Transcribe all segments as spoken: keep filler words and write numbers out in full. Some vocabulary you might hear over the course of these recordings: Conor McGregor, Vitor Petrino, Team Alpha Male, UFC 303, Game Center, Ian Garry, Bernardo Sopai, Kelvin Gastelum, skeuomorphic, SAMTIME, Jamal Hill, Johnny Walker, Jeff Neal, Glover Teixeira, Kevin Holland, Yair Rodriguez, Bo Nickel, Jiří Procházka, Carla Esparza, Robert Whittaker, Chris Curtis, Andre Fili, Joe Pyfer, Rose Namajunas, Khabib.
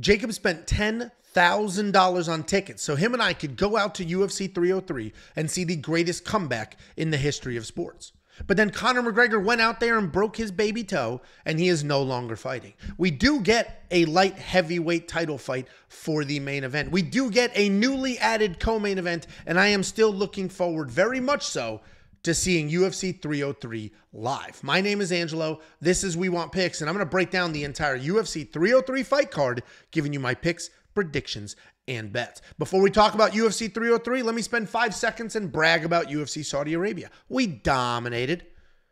Jacob spent ten thousand dollars on tickets, so him and I could go out to U F C three oh three and see the greatest comeback in the history of sports. But then Conor McGregor went out there and broke his baby toe, and he is no longer fighting. We do get a light heavyweight title fight for the main event. We do get a newly added co-main event, and I am still looking forward very much so to seeing U F C three oh three live. My name is Angelo. This is We Want Picks, and I'm going to break down the entire U F C three oh three fight card, giving you my picks, predictions, and bets. Before we talk about U F C three oh three, let me spend five seconds and brag about U F C Saudi Arabia. We dominated.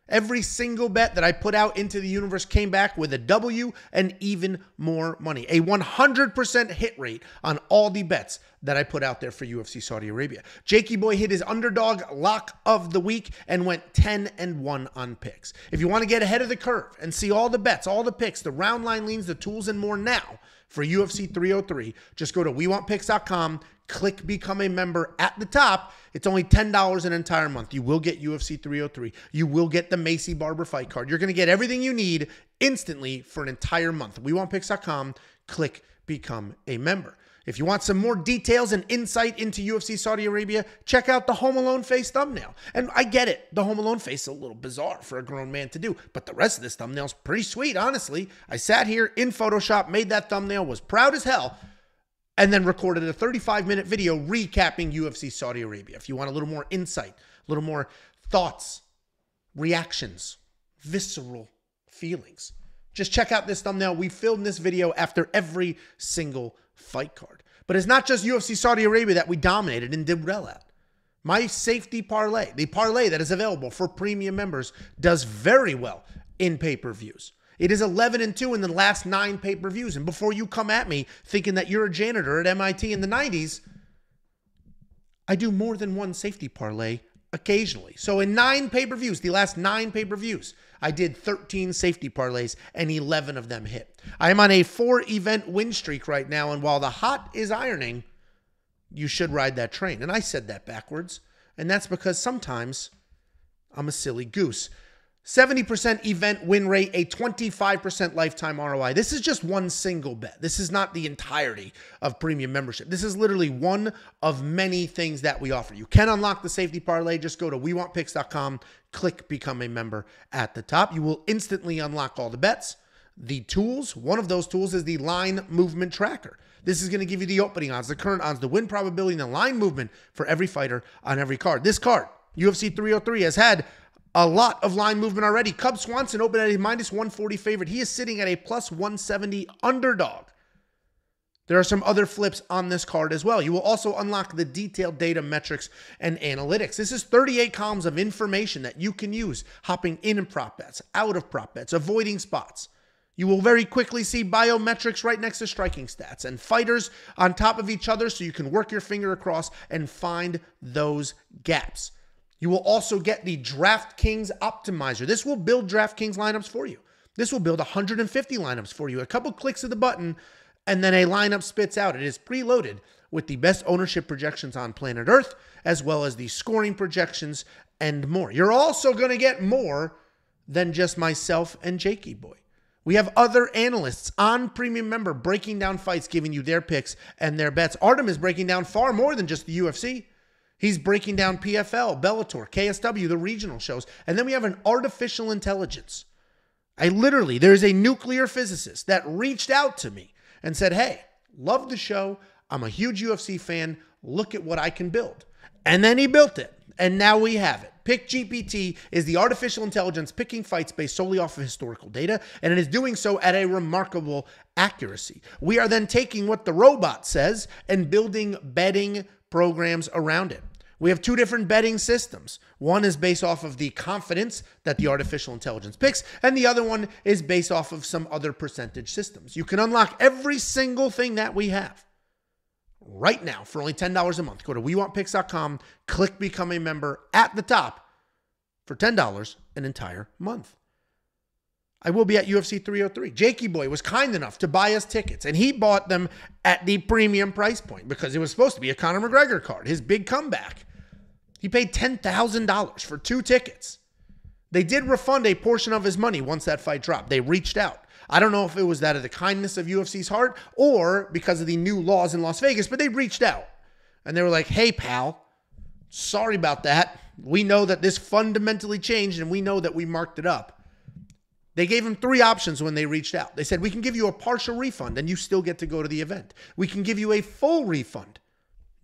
Every single bet that I put out into the universe came back with a W and even more money. A one hundred percent hit rate on all the bets that I put out there for U F C Saudi Arabia. Jakey Boy hit his underdog lock of the week and went ten and one on picks. If you want to get ahead of the curve and see all the bets, all the picks, the round line leans, the tools, and more now for U F C three oh three, just go to we want picks dot com, click Become a Member at the top. It's only ten dollars an entire month. You will get U F C three oh three. You will get the Macy Barber fight card. You're going to get everything you need instantly for an entire month. we want picks dot com, click Become a Member. If you want some more details and insight into U F C Saudi Arabia, check out the Home Alone face thumbnail. And I get it. The Home Alone face is a little bizarre for a grown man to do, but the rest of this thumbnail is pretty sweet, honestly. I sat here in Photoshop, made that thumbnail, was proud as hell, and then recorded a thirty-five minute video recapping U F C Saudi Arabia. If you want a little more insight, a little more thoughts, reactions, visceral feelings, just check out this thumbnail. We filmed this video after every single fight card. But it's not just U F C Saudi Arabia that we dominated and did well at. My safety parlay, the parlay that is available for premium members, does very well in pay-per-views. It is eleven and two in the last nine pay-per-views. And before you come at me thinking that you're a janitor at M I T in the nineties, I do more than one safety parlay occasionally. So in nine pay-per-views, the last nine pay-per-views, I did thirteen safety parlays and eleven of them hit. I am on a four event win streak right now. And while the hot is ironing, you should ride that train. And I said that backwards. And that's because sometimes I'm a silly goose. seventy percent event win rate, a twenty-five percent lifetime R O I. This is just one single bet. This is not the entirety of premium membership. This is literally one of many things that we offer. You can unlock the safety parlay. Just go to we want picks dot com, click Become a Member at the top. You will instantly unlock all the bets, the tools. One of those tools is the line movement tracker. This is going to give you the opening odds, the current odds, the win probability, and the line movement for every fighter on every card. This card, U F C three oh three, has had a lot of line movement already. Cub Swanson opened at a minus one forty favorite. He is sitting at a plus one seventy underdog. There are some other flips on this card as well. You will also unlock the detailed data, metrics, and analytics. This is thirty-eight columns of information that you can use, hopping in and prop bets, out of prop bets, avoiding spots. You will very quickly see biometrics right next to striking stats and fighters on top of each other so you can work your finger across and find those gaps. You will also get the DraftKings Optimizer. This will build DraftKings lineups for you. This will build one hundred fifty lineups for you. A couple clicks of the button, and then a lineup spits out. It is preloaded with the best ownership projections on planet Earth, as well as the scoring projections and more. You're also going to get more than just myself and Jakey Boy. We have other analysts on Premium Member breaking down fights, giving you their picks and their bets. Artem is breaking down far more than just the U F C. He's breaking down P F L, Bellator, K S W, the regional shows. And then we have an artificial intelligence. I literally, there's a nuclear physicist that reached out to me and said, hey, love the show. I'm a huge U F C fan. Look at what I can build. And then he built it. And now we have it. PickGPT is the artificial intelligence picking fights based solely off of historical data, and it is doing so at a remarkable accuracy. We are then taking what the robot says and building betting programs around it. We have two different betting systems. One is based off of the confidence that the artificial intelligence picks, and the other one is based off of some other percentage systems. You can unlock every single thing that we have right now for only ten dollars a month. Go to we want picks dot com, click Become a Member at the top for ten dollars an entire month. I will be at U F C three oh three. Jakey Boy was kind enough to buy us tickets, and he bought them at the premium price point because it was supposed to be a Conor McGregor card, his big comeback. He paid ten thousand dollars for two tickets. They did refund a portion of his money once that fight dropped. They reached out. I don't know if it was that of the kindness of U F C's heart or because of the new laws in Las Vegas, but they reached out and they were like, hey, pal, sorry about that. We know that this fundamentally changed and we know that we marked it up. They gave him three options when they reached out. They said, we can give you a partial refund and you still get to go to the event. We can give you a full refund.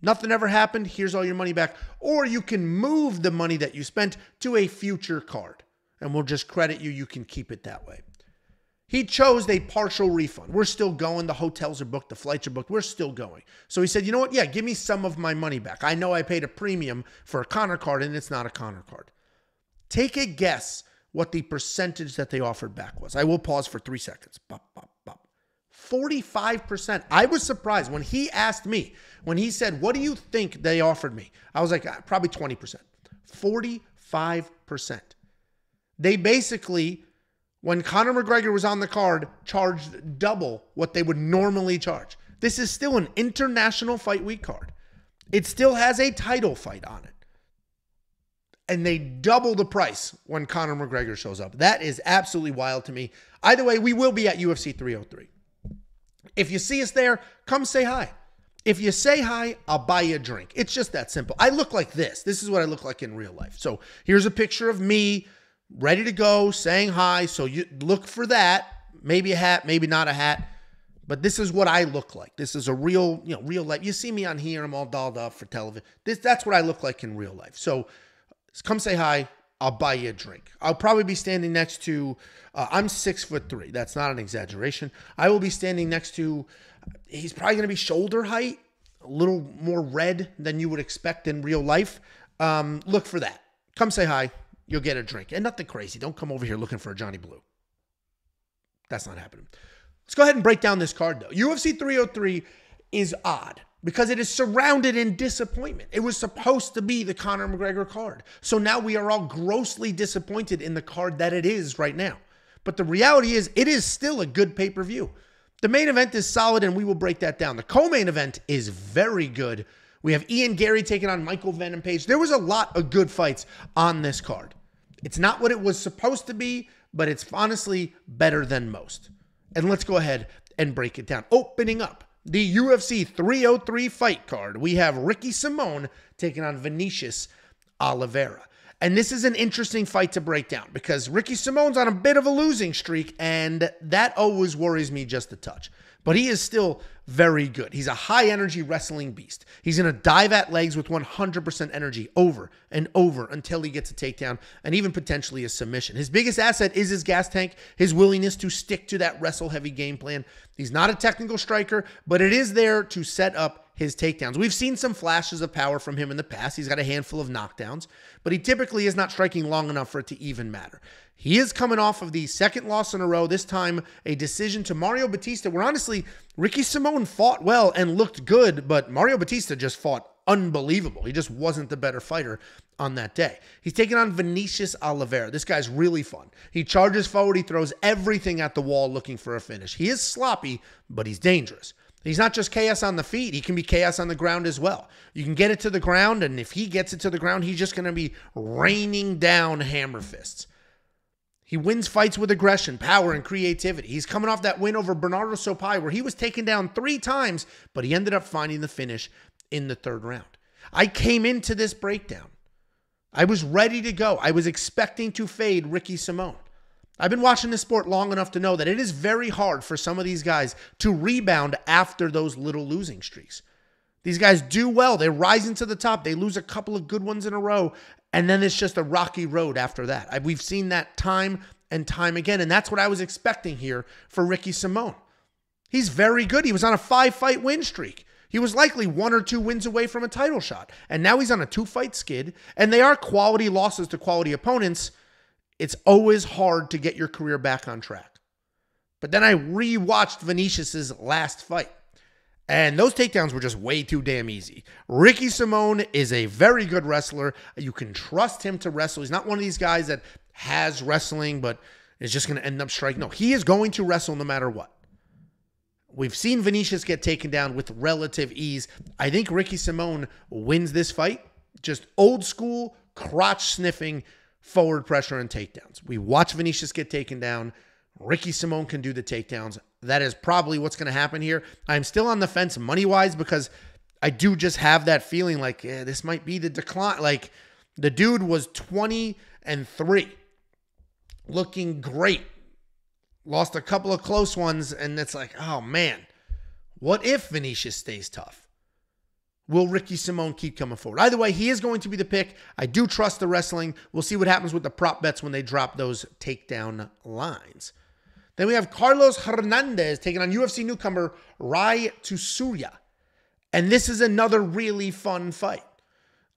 Nothing ever happened. Here's all your money back. Or you can move the money that you spent to a future card and we'll just credit you. You can keep it that way. He chose a partial refund. We're still going. The hotels are booked. The flights are booked. We're still going. So he said, you know what? Yeah, give me some of my money back. I know I paid a premium for a Conor card and it's not a Conor card. Take a guess what the percentage that they offered back was. I will pause for three seconds. Bop, bop, bop. forty-five percent. I was surprised when he asked me, when he said, what do you think they offered me? I was like, ah, probably twenty percent. forty-five percent. They basically, when Conor McGregor was on the card, charged double what they would normally charge. This is still an International Fight Week card. It still has a title fight on it. And they double the price when Conor McGregor shows up. That is absolutely wild to me. Either way, we will be at U F C three oh three. If you see us there, come say hi. If you say hi, I'll buy you a drink. It's just that simple. I look like this. This is what I look like in real life. So here's a picture of me ready to go, saying hi. So you look for that. Maybe a hat, maybe not a hat. But this is what I look like. This is a real, you know, real life. You see me on here. I'm all dolled up for television. This, that's what I look like in real life. So come say hi. I'll buy you a drink. I'll probably be standing next to, uh, I'm six foot three. That's not an exaggeration. I will be standing next to, he's probably going to be shoulder height, a little more red than you would expect in real life. Um, look for that. Come say hi. You'll get a drink. And nothing crazy. Don't come over here looking for a Johnny Blue. That's not happening. Let's go ahead and break down this card, though. U F C three oh three is odd because it is surrounded in disappointment. It was supposed to be the Conor McGregor card. So now we are all grossly disappointed in the card that it is right now. But the reality is it is still a good pay-per-view. The main event is solid, and we will break that down. The co-main event is very good. We have Ian Garry taking on Michael Venom Page. There was a lot of good fights on this card. It's not what it was supposed to be, but it's honestly better than most. And let's go ahead and break it down. Opening up the U F C three oh three fight card, we have Ricky Simon taking on Vinicius Oliveira. And this is an interesting fight to break down because Ricky Simon's on a bit of a losing streak, and that always worries me just a touch. But he is still very good. He's a high-energy wrestling beast. He's going to dive at legs with one hundred percent energy over and over until he gets a takedown and even potentially a submission. His biggest asset is his gas tank, his willingness to stick to that wrestle-heavy game plan. He's not a technical striker, but it is there to set up his takedowns. We've seen some flashes of power from him in the past. He's got a handful of knockdowns, but he typically is not striking long enough for it to even matter. He is coming off of the second loss in a row, this time a decision to Mario Bautista, where honestly, Ricky Simon fought well and looked good, but Mario Bautista just fought unbelievable. He just wasn't the better fighter on that day. He's taking on Vinicius Oliveira. This guy's really fun. He charges forward. He throws everything at the wall looking for a finish. He is sloppy, but he's dangerous. He's not just chaos on the feet. He can be chaos on the ground as well. You can get it to the ground, and if he gets it to the ground, he's just going to be raining down hammer fists. He wins fights with aggression, power, and creativity. He's coming off that win over Bernardo Sopai, where he was taken down three times, but he ended up finding the finish in the third round. I came into this breakdown. I was ready to go. I was expecting to fade Ricky Simon. I've been watching this sport long enough to know that it is very hard for some of these guys to rebound after those little losing streaks. These guys do well. They rise into the top. They lose a couple of good ones in a row, and then it's just a rocky road after that. I, we've seen that time and time again, and that's what I was expecting here for Ricky Simon. He's very good. He was on a five-fight win streak. He was likely one or two wins away from a title shot, and now he's on a two-fight skid, and they are quality losses to quality opponents. It's always hard to get your career back on track. But then I re-watched Vinicius's last fight, and those takedowns were just way too damn easy. Ricky Simon is a very good wrestler. You can trust him to wrestle. He's not one of these guys that has wrestling, but is just going to end up striking. No, he is going to wrestle no matter what. We've seen Vinicius get taken down with relative ease. I think Ricky Simon wins this fight. Just old school, crotch sniffing, forward pressure and takedowns. We watch Vinicius get taken down. Ricky Simon can do the takedowns. That is probably what's going to happen here. I'm still on the fence money-wise because I do just have that feeling like yeah, this might be the decline. Like the dude was twenty and three, looking great. Lost a couple of close ones, and it's like, oh, man. What if Vinicius stays tough? Will Ricky Simon keep coming forward? Either way, he is going to be the pick. I do trust the wrestling. We'll see what happens with the prop bets when they drop those takedown lines. Then we have Carlos Hernandez taking on U F C newcomer Rei Tsuruya. And this is another really fun fight.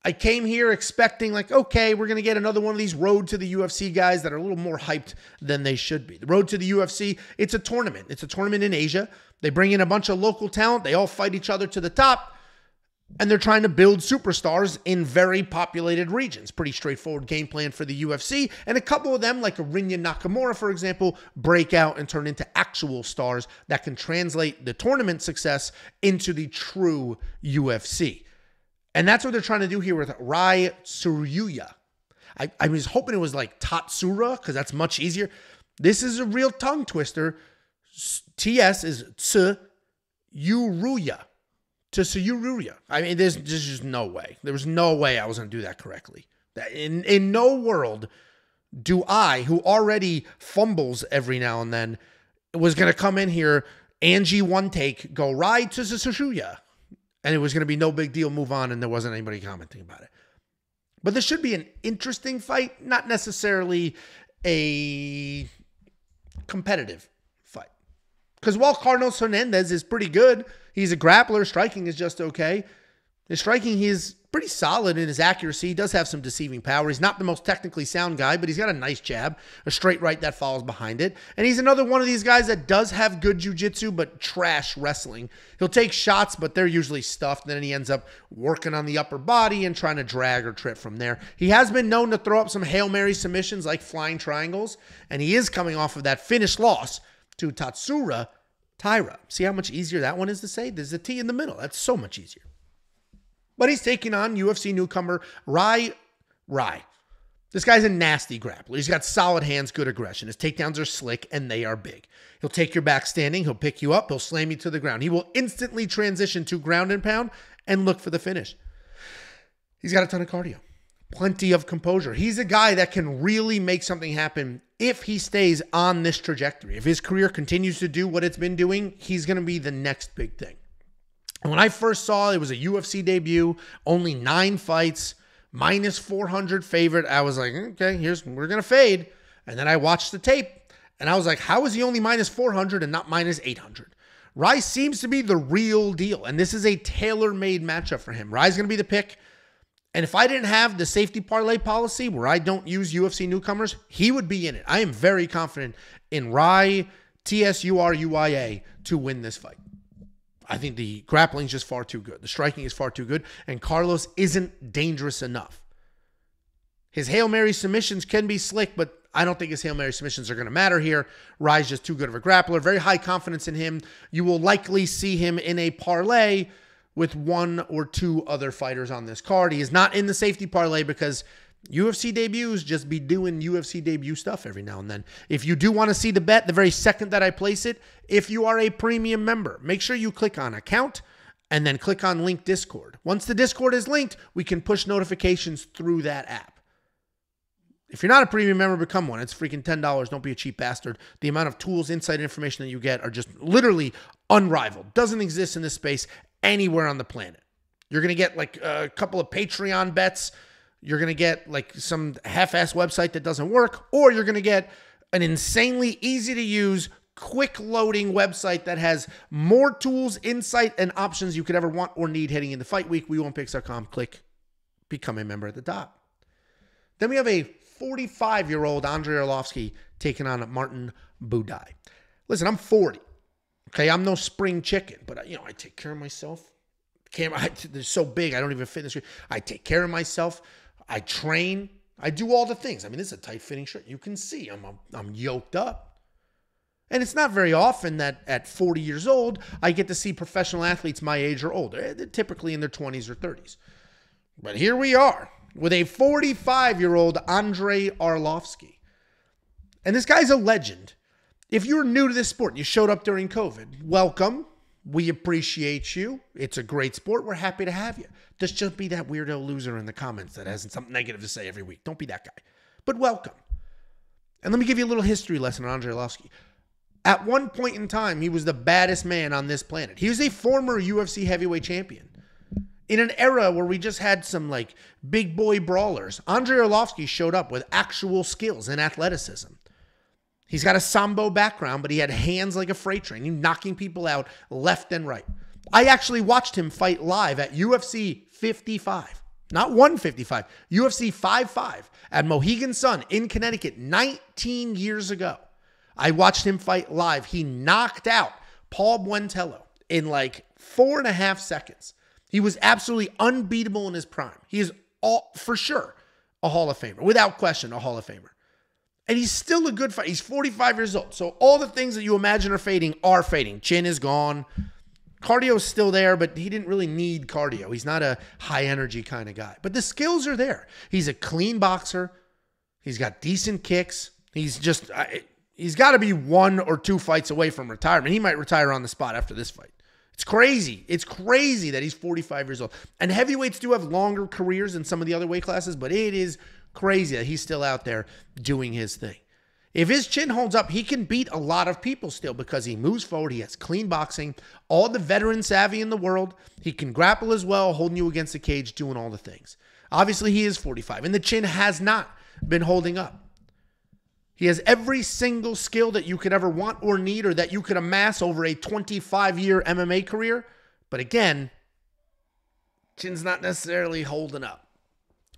I came here expecting like, okay, we're going to get another one of these road to the U F C guys that are a little more hyped than they should be. The road to the U F C, it's a tournament. It's a tournament in Asia. They bring in a bunch of local talent. They all fight each other to the top. And they're trying to build superstars in very populated regions. Pretty straightforward game plan for the U F C. And a couple of them, like Rinya Nakamura, for example, break out and turn into actual stars that can translate the tournament success into the true U F C. And that's what they're trying to do here with Rei Tsuruya. I, I was hoping it was like Tatsura, because that's much easier. This is a real tongue twister. T S is Tsuruya. To Tsuruya. I mean, there's, there's just no way. There was no way I was going to do that correctly. In, in no world do I, who already fumbles every now and then, was going to come in here, Angie one take, go right to Tsuruya. And it was going to be no big deal, move on, and there wasn't anybody commenting about it. But this should be an interesting fight, not necessarily a competitive fight. Because while Carlos Hernandez is pretty good, he's a grappler. Striking is just okay. His striking, he is pretty solid in his accuracy. He does have some deceiving power. He's not the most technically sound guy, but he's got a nice jab, a straight right that follows behind it. And he's another one of these guys that does have good jiu-jitsu, but trash wrestling. He'll take shots, but they're usually stuffed. And then he ends up working on the upper body and trying to drag or trip from there. He has been known to throw up some Hail Mary submissions like flying triangles. And he is coming off of that finish loss to Tatsura Taira. See how much easier that one is to say? There's a T in the middle. That's so much easier. But he's taking on U F C newcomer Rei. Rei. This guy's a nasty grappler. He's got solid hands, good aggression. His takedowns are slick, and they are big. He'll take your back standing. He'll pick you up. He'll slam you to the ground. He will instantly transition to ground and pound and look for the finish. He's got a ton of cardio. Plenty of composure. He's a guy that can really make something happen if he stays on this trajectory. If his career continues to do what it's been doing, he's going to be the next big thing. And when I first saw it was a U F C debut, only nine fights, minus four hundred favorite, I was like, okay, here's we're going to fade. And then I watched the tape, and I was like, how is he only minus four hundred and not minus eight hundred? Rei seems to be the real deal, and this is a tailor-made matchup for him. Rei's going to be the pick. And if I didn't have the safety parlay policy where I don't use U F C newcomers, he would be in it. I am very confident in Rei, T S U R U I A, to win this fight. I think the grappling is just far too good. The striking is far too good. And Carlos isn't dangerous enough. His Hail Mary submissions can be slick, but I don't think his Hail Mary submissions are going to matter here. Rei's just too good of a grappler. Very high confidence in him. You will likely see him in a parlay with one or two other fighters on this card. He is not in the safety parlay because U F C debuts just be doing U F C debut stuff every now and then. If you do want to see the bet, the very second that I place it, if you are a premium member, make sure you click on account and then click on link Discord. Once the Discord is linked, we can push notifications through that app. If you're not a premium member, become one. It's freaking ten dollars. Don't be a cheap bastard. The amount of tools, insight, information that you get are just literally unrivaled. Doesn't exist in this space anywhere on the planet. You're going to get like a couple of Patreon bets. You're going to get like some half-ass website that doesn't work, or you're going to get an insanely easy-to-use, quick-loading website that has more tools, insight, and options you could ever want or need heading into fight week. we want picks dot com. Click become a member at the top. Then we have a forty-five-year-old Andrei Arlovski taking on Martin Budai. Listen, I'm forty. Okay, I'm no spring chicken, but, you know, I take care of myself. Camera, I, they're so big, I don't even fit in the shirt. I take care of myself. I train. I do all the things. I mean, this is a tight-fitting shirt. You can see I'm, I'm, I'm yoked up. And it's not very often that at forty years old, I get to see professional athletes my age or older. They're typically in their twenties or thirties. But here we are with a forty-five-year-old Andrei Arlovski. And this guy's a legend. If you're new to this sport and you showed up during COVID, welcome. We appreciate you. It's a great sport. We're happy to have you. Just don't be that weirdo loser in the comments that has something negative to say every week. Don't be that guy. But welcome. And let me give you a little history lesson on Andrei Arlovski. At one point in time, he was the baddest man on this planet. He was a former U F C heavyweight champion. In an era where we just had some, like, big boy brawlers, Andrei Arlovski showed up with actual skills and athleticism. He's got a Sambo background, but he had hands like a freight train. He's knocking people out left and right. I actually watched him fight live at U F C fifty-five. Not one fifty-five. U F C fifty-five at Mohegan Sun in Connecticut nineteen years ago. I watched him fight live. He knocked out Paul Buentello in like four and a half seconds. He was absolutely unbeatable in his prime. He is all, for sure, a Hall of Famer. Without question, a Hall of Famer. And he's still a good fighter. He's forty-five years old. So all the things that you imagine are fading are fading. Chin is gone. Cardio's still there, but he didn't really need cardio. He's not a high-energy kind of guy. But the skills are there. He's a clean boxer. He's got decent kicks. He's just... I, He's got to be one or two fights away from retirement. He might retire on the spot after this fight. It's crazy. It's crazy that he's forty-five years old. And heavyweights do have longer careers than some of the other weight classes, but it is crazy that he's still out there doing his thing. If his chin holds up, he can beat a lot of people still because he moves forward. He has clean boxing, all the veteran savvy in the world. He can grapple as well, holding you against the cage, doing all the things. Obviously, he is forty-five, and the chin has not been holding up. He has every single skill that you could ever want or need or that you could amass over a twenty-five year M M A career. But again, chin's not necessarily holding up.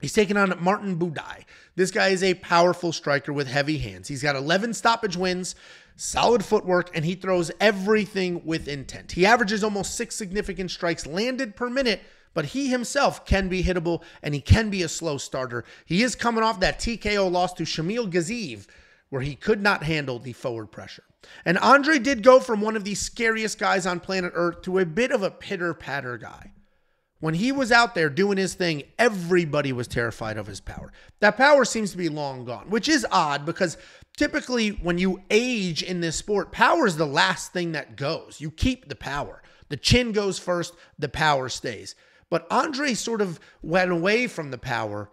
He's taking on Martin Budai. This guy is a powerful striker with heavy hands. He's got eleven stoppage wins, solid footwork, and he throws everything with intent. He averages almost six significant strikes landed per minute, but he himself can be hittable and he can be a slow starter. He is coming off that T K O loss to Shamil Gaziev, where he could not handle the forward pressure. And Andre did go from one of the scariest guys on planet Earth to a bit of a pitter-patter guy. When he was out there doing his thing, everybody was terrified of his power. That power seems to be long gone, which is odd because typically when you age in this sport, power is the last thing that goes. You keep the power. The chin goes first, the power stays. But Andre sort of went away from the power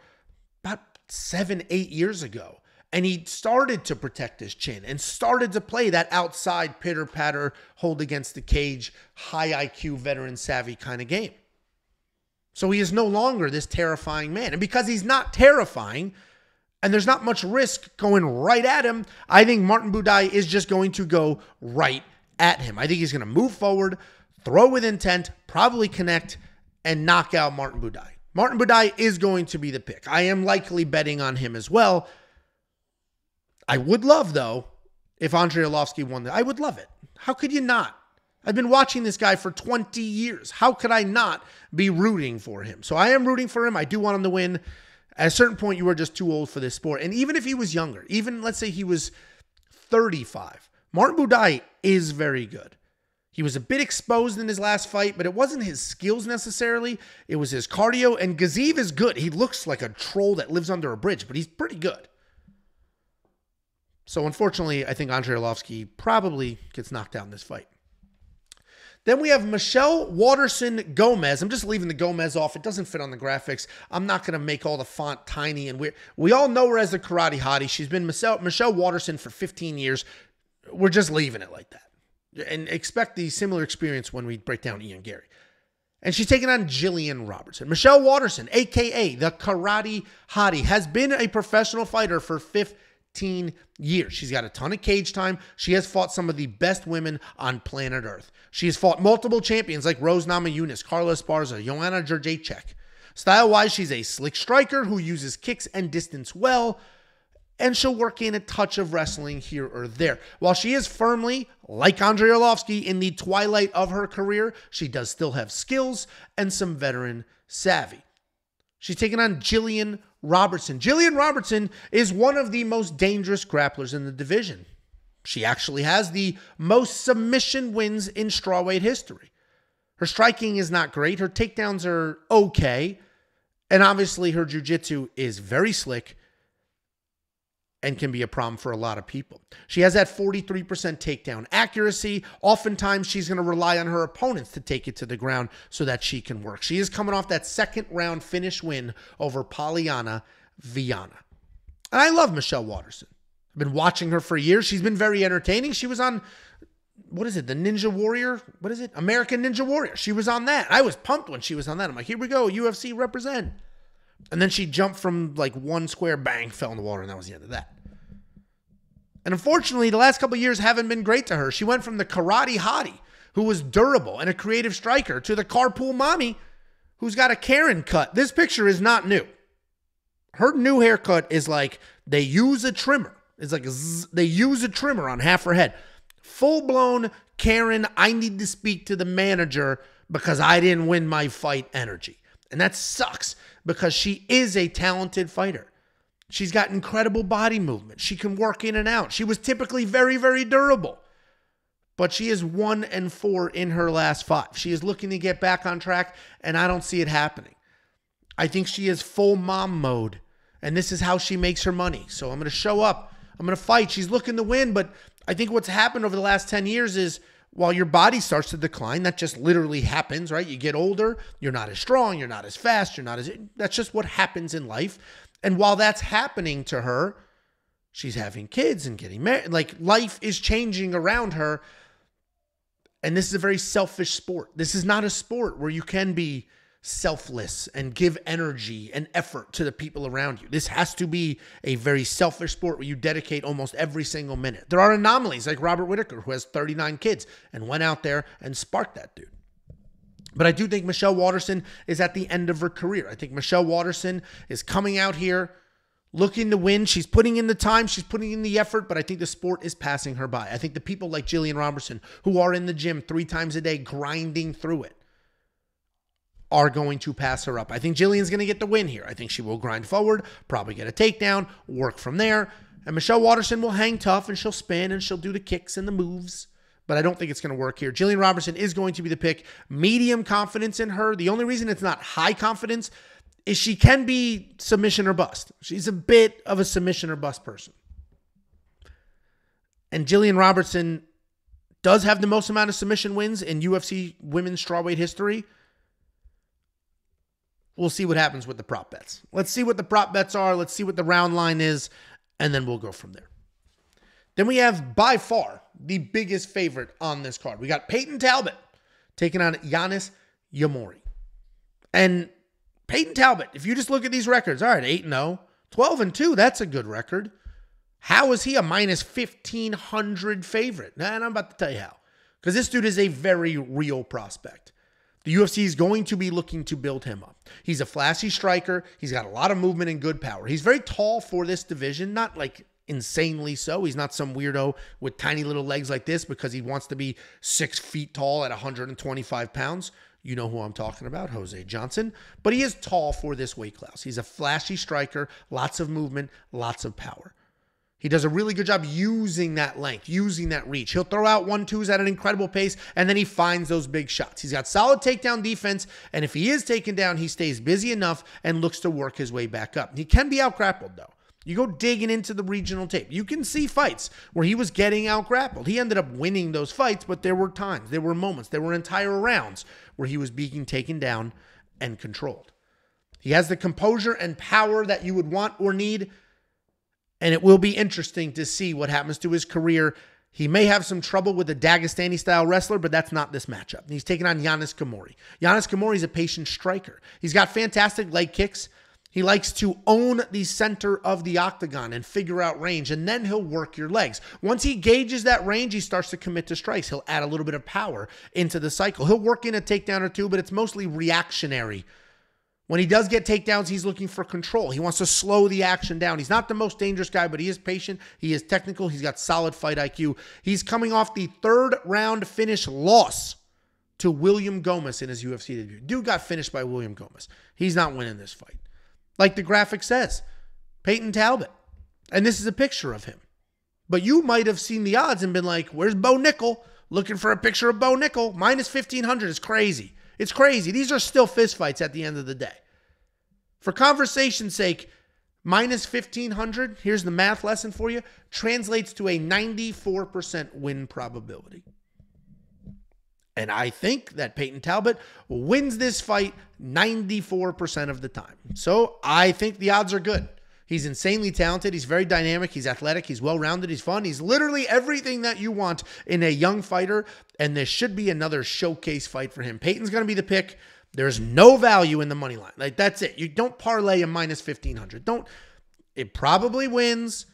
about seven, eight years ago. And he started to protect his chin and started to play that outside pitter-patter, hold against the cage, high I Q, veteran-savvy kind of game. So he is no longer this terrifying man. And because he's not terrifying and there's not much risk going right at him, I think Martin Budai is just going to go right at him. I think he's going to move forward, throw with intent, probably connect, and knock out Martin Budai. Martin Budai is going to be the pick. I am likely betting on him as well. I would love, though, if Andrei Arlovski won that. I would love it. How could you not? I've been watching this guy for twenty years. How could I not be rooting for him? So I am rooting for him. I do want him to win. At a certain point, you are just too old for this sport. And even if he was younger, even let's say he was thirty-five, Martin Budai is very good. He was a bit exposed in his last fight, but it wasn't his skills necessarily. It was his cardio. And Gaziev is good. He looks like a troll that lives under a bridge, but he's pretty good. So, unfortunately, I think Andrei Arlovski probably gets knocked out in this fight. Then we have Michelle Waterson Gomez. I'm just leaving the Gomez off. It doesn't fit on the graphics. I'm not going to make all the font tiny and weird. We all know her as the Karate Hottie. She's been Michelle, Michelle Waterson for fifteen years. We're just leaving it like that. And expect the similar experience when we break down Ian Garry. And she's taking on Jillian Robertson. Michelle Waterson, a k a the Karate Hottie, has been a professional fighter for fifteen years. She's got a ton of cage time. She has fought some of the best women on planet Earth. She has fought multiple champions like Rose Namajunas, Carla Esparza, Joanna Jędrzejczyk. Style-wise, she's a slick striker who uses kicks and distance well, and she'll work in a touch of wrestling here or there. While she is firmly, like Andrei Arlovski, in the twilight of her career, she does still have skills and some veteran savvy. She's taking on Jillian Robertson. Jillian Robertson is one of the most dangerous grapplers in the division. She actually has the most submission wins in strawweight history. Her striking is not great. Her takedowns are okay. And obviously her jiu-jitsu is very slick. and can be a problem for a lot of people. She has that forty-three percent takedown accuracy. Oftentimes, she's going to rely on her opponents to take it to the ground so that she can work. She is coming off that second round finish win over Polyana Viana. And I love Michelle Waterson. I've been watching her for years. She's been very entertaining. She was on, what is it, the Ninja Warrior? What is it? American Ninja Warrior. She was on that. I was pumped when she was on that. I'm like, here we go, U F C represent. And then she jumped from like one square, bang, fell in the water, and that was the end of that. And unfortunately, the last couple of years haven't been great to her. She went from the karate hottie, who was durable and a creative striker, to the carpool mommy, who's got a Karen cut. This picture is not new. Her new haircut is like, they use a trimmer. It's like, zzz, they use a trimmer on half her head. Full-blown Karen, I need to speak to the manager because I didn't win my fight energy. And that sucks because she is a talented fighter. She's got incredible body movement. She can work in and out. She was typically very, very durable. But she is one and four in her last five. She is looking to get back on track, and I don't see it happening. I think she is full mom mode, and this is how she makes her money. So I'm going to show up. I'm going to fight. She's looking to win, but I think what's happened over the last ten years is while your body starts to decline, that just literally happens, right? You get older, you're not as strong, you're not as fast, you're not as, that's just what happens in life. And while that's happening to her, she's having kids and getting married. Like, life is changing around her. And this is a very selfish sport. This is not a sport where you can be selfless and give energy and effort to the people around you. This has to be a very selfish sport where you dedicate almost every single minute. There are anomalies like Robert Whittaker, who has thirty-nine kids and went out there and sparked that dude. But I do think Michelle Waterson is at the end of her career. I think Michelle Waterson is coming out here looking to win. She's putting in the time, she's putting in the effort, but I think the sport is passing her by. I think the people like Jillian Robertson, who are in the gym three times a day grinding through it, are going to pass her up. I think Jillian's going to get the win here. I think she will grind forward, probably get a takedown, work from there, and Michelle Waterson will hang tough, and she'll spin, and she'll do the kicks and the moves, but I don't think it's going to work here. Jillian Robertson is going to be the pick. Medium confidence in her. The only reason it's not high confidence is she can be submission or bust. She's a bit of a submission or bust person, and Jillian Robertson does have the most amount of submission wins in U F C women's strawweight history. We'll see what happens with the prop bets. Let's see what the prop bets are. Let's see what the round line is, and then we'll go from there. Then we have, by far, the biggest favorite on this card. We got Payton Talbot taking on Giannis Jamhuri. And Payton Talbot, if you just look at these records, all right, eight and oh, twelve and two, that's a good record. How is he a minus fifteen hundred favorite? And I'm about to tell you how. Because this dude is a very real prospect. The U F C is going to be looking to build him up. He's a flashy striker. He's got a lot of movement and good power. He's very tall for this division, not like insanely so. He's not some weirdo with tiny little legs like this because he wants to be six feet tall at one hundred twenty-five pounds. You know who I'm talking about, Jose Johnson. But he is tall for this weight class. He's a flashy striker, lots of movement, lots of power. He does a really good job using that length, using that reach. He'll throw out one-twos at an incredible pace, and then he finds those big shots. He's got solid takedown defense, and if he is taken down, he stays busy enough and looks to work his way back up. He can be out-grappled, though. You go digging into the regional tape, you can see fights where he was getting out-grappled. He ended up winning those fights, but there were times, there were moments, there were entire rounds where he was being taken down and controlled. He has the composure and power that you would want or need, and it will be interesting to see what happens to his career. He may have some trouble with a Dagestani-style wrestler, but that's not this matchup. He's taking on Giannis Jamhuri. Giannis Jamhuri is a patient striker. He's got fantastic leg kicks. He likes to own the center of the octagon and figure out range, and then he'll work your legs. Once he gauges that range, he starts to commit to strikes. He'll add a little bit of power into the cycle. He'll work in a takedown or two, but it's mostly reactionary. When he does get takedowns, he's looking for control. He wants to slow the action down. He's not the most dangerous guy, but he is patient. He is technical. He's got solid fight I Q. He's coming off the third round finish loss to William Gomez in his U F C debut. Dude got finished by William Gomez. He's not winning this fight. Like the graphic says, Payton Talbot. And this is a picture of him. But you might have seen the odds and been like, where's Bo Nickel? Looking for a picture of Bo Nickel. Minus fifteen hundred is crazy. It's crazy. These are still fistfights at the end of the day. For conversation's sake, minus fifteen hundred, here's the math lesson for you, translates to a ninety-four percent win probability. And I think that Payton Talbot wins this fight ninety-four percent of the time. So I think the odds are good. He's insanely talented. He's very dynamic. He's athletic. He's well-rounded. He's fun. He's literally everything that you want in a young fighter. And this should be another showcase fight for him. Peyton's going to be the pick. There's no value in the money line. Like, that's it. You don't parlay a minus fifteen hundred. Don't. It probably wins.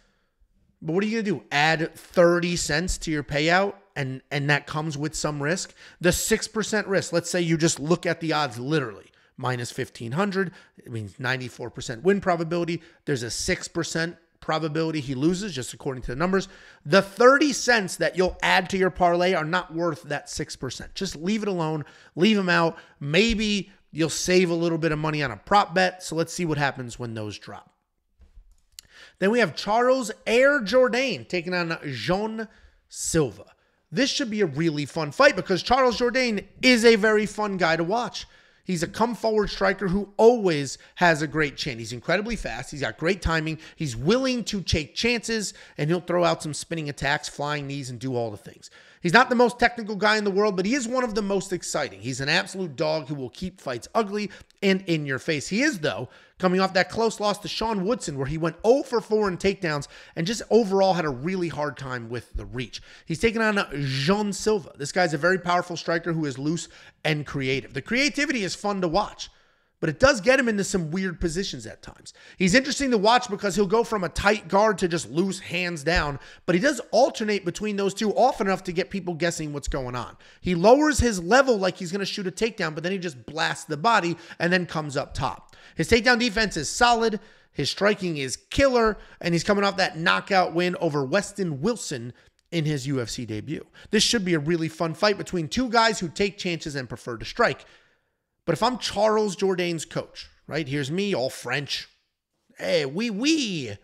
But what are you going to do? Add thirty cents to your payout? And, and that comes with some risk. The six percent risk. Let's say you just look at the odds literally. Minus fifteen hundred. It means ninety-four percent win probability. There's a six percent probability he loses, just according to the numbers. The thirty cents that you'll add to your parlay are not worth that six percent. Just leave it alone. Leave them out. Maybe you'll save a little bit of money on a prop bet. So let's see what happens when those drop. Then we have Charles Jourdain taking on Jean Silva. This should be a really fun fight because Charles Jourdain is a very fun guy to watch. He's a come-forward striker who always has a great chin. He's incredibly fast. He's got great timing. He's willing to take chances, and he'll throw out some spinning attacks, flying knees, and do all the things. He's not the most technical guy in the world, but he is one of the most exciting. He's an absolute dog who will keep fights ugly and in your face. He is, though, coming off that close loss to Sean Woodson, where he went zero for four in takedowns and just overall had a really hard time with the reach. He's taking on Jean Silva. This guy's a very powerful striker who is loose and creative. The creativity is fun to watch, but it does get him into some weird positions at times. He's interesting to watch because he'll go from a tight guard to just loose hands down, but he does alternate between those two often enough to get people guessing what's going on. He lowers his level like he's going to shoot a takedown, but then he just blasts the body and then comes up top. His takedown defense is solid. His striking is killer, and he's coming off that knockout win over Weston Wilson in his U F C debut. This should be a really fun fight between two guys who take chances and prefer to strike. But if I'm Charles Jourdain's coach, right? Here's me, all French. Hey, oui, oui.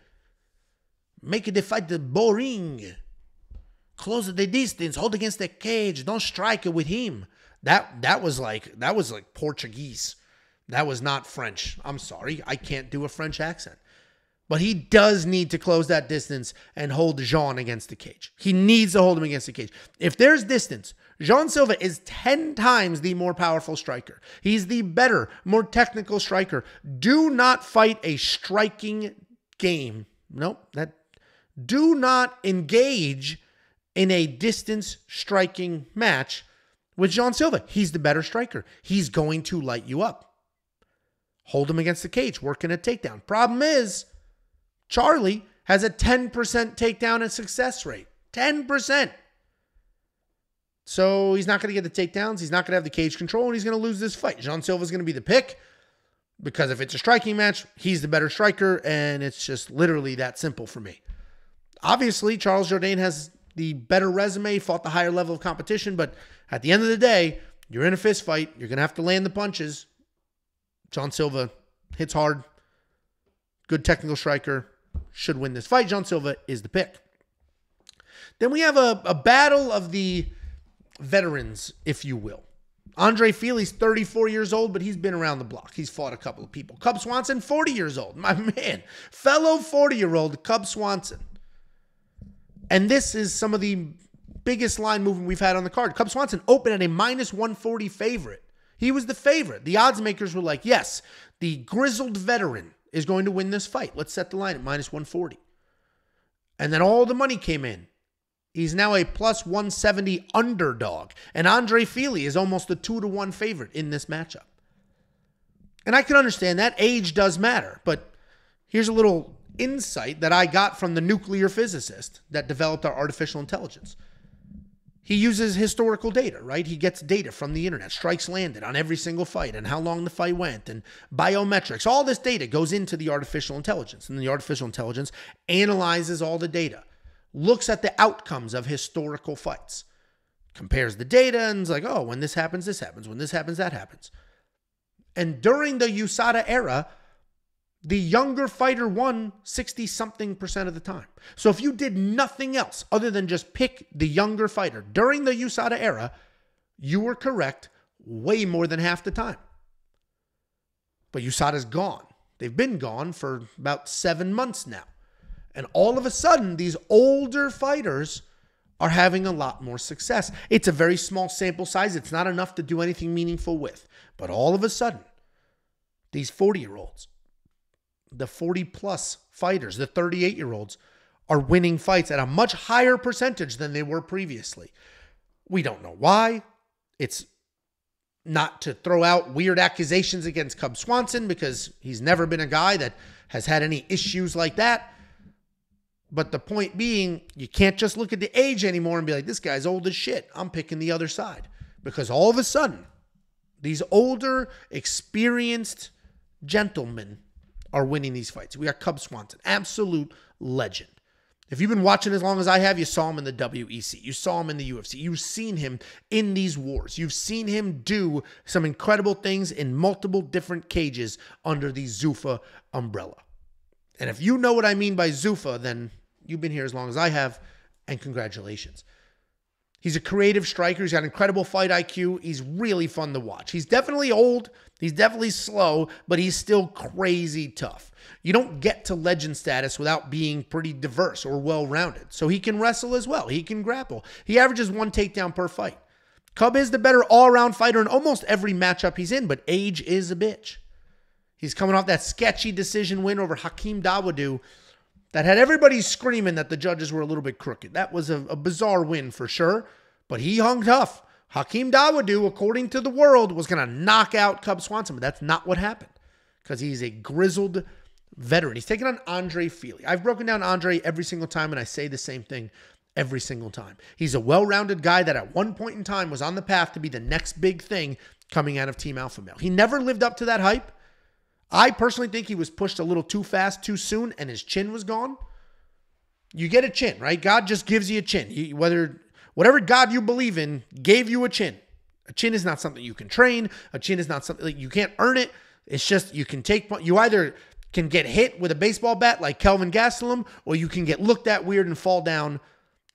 Make the fight boring. Close the distance. Hold against the cage. Don't strike it with him. That that was like that was like Portuguese. That was not French. I'm sorry. I can't do a French accent. But he does need to close that distance and hold Jean against the cage. He needs to hold him against the cage. If there's distance, Jean Silva is ten times the more powerful striker. He's the better, more technical striker. Do not fight a striking game. Nope. That, do not engage in a distance striking match with Jean Silva. He's the better striker. He's going to light you up. Hold him against the cage. Work in a takedown. Problem is, Charlie has a ten percent takedown and success rate. ten percent. So he's not going to get the takedowns. He's not going to have the cage control, and he's going to lose this fight. Jean Silva's going to be the pick because if it's a striking match, he's the better striker, and it's just literally that simple for me. Obviously, Charles Jourdain has the better resume, fought the higher level of competition, but at the end of the day, you're in a fist fight. You're going to have to land the punches. Jean Silva hits hard. Good technical striker. Should win this fight. Jean Silva is the pick. Then we have a, a battle of the veterans, if you will. Andre Fili's thirty-four years old, but he's been around the block. He's fought a couple of people. Cub Swanson, forty years old. My man, fellow forty-year-old Cub Swanson. And this is some of the biggest line movement we've had on the card. Cub Swanson opened at a minus one forty favorite. He was the favorite. The odds makers were like, yes, the grizzled veteran is going to win this fight. Let's set the line at minus one forty. And then all the money came in. He's now a plus one seventy underdog. And Andre Fili is almost a two to one favorite in this matchup. And I can understand that. Age does matter. But here's a little insight that I got from the nuclear physicist that developed our artificial intelligence. He uses historical data, right? He gets data from the internet, strikes landed on every single fight and how long the fight went and biometrics. All this data goes into the artificial intelligence. And the artificial intelligence analyzes all the data, looks at the outcomes of historical fights, compares the data, and is like, oh, when this happens, this happens. When this happens, that happens. And during the U S A D A era, the younger fighter won sixty-something percent of the time. So if you did nothing else other than just pick the younger fighter during the U S A D A era, you were correct way more than half the time. But U S A D A is gone. They've been gone for about seven months now. And all of a sudden, these older fighters are having a lot more success. It's a very small sample size. It's not enough to do anything meaningful with. But all of a sudden, these forty-year-olds, the forty-plus fighters, the thirty-eight-year-olds, are winning fights at a much higher percentage than they were previously. We don't know why. It's not to throw out weird accusations against Cub Swanson, because he's never been a guy that has had any issues like that. But the point being, you can't just look at the age anymore and be like, this guy's old as shit, I'm picking the other side. Because all of a sudden, these older, experienced gentlemen are winning these fights. We got Cub Swanson, absolute legend. If you've been watching as long as I have, you saw him in the W E C. You saw him in the U F C. You've seen him in these wars. You've seen him do some incredible things in multiple different cages under the Zuffa umbrella. And if you know what I mean by Zuffa, then you've been here as long as I have, and congratulations. He's a creative striker. He's got incredible fight I Q. He's really fun to watch. He's definitely old. He's definitely slow, but he's still crazy tough. You don't get to legend status without being pretty diverse or well-rounded. So he can wrestle as well. He can grapple. He averages one takedown per fight. Cub is the better all-around fighter in almost every matchup he's in, but age is a bitch. He's coming off that sketchy decision win over Hakeem Dawodu that had everybody screaming that the judges were a little bit crooked. That was a, a bizarre win for sure, but he hung tough. Hakeem Dawodu, according to the world, was going to knock out Cub Swanson, but that's not what happened because he's a grizzled veteran. He's taking on Andre Fili. I've broken down Andre every single time, and I say the same thing every single time. He's a well-rounded guy that at one point in time was on the path to be the next big thing coming out of Team Alpha Male. He never lived up to that hype. I personally think he was pushed a little too fast, too soon, and his chin was gone. You get a chin, right? God just gives you a chin. You, whether whatever God you believe in gave you a chin. A chin is not something you can train. A chin is not something, like, you can't earn it. It's just you can take, you either can get hit with a baseball bat like Kelvin Gastelum, or you can get looked at weird and fall down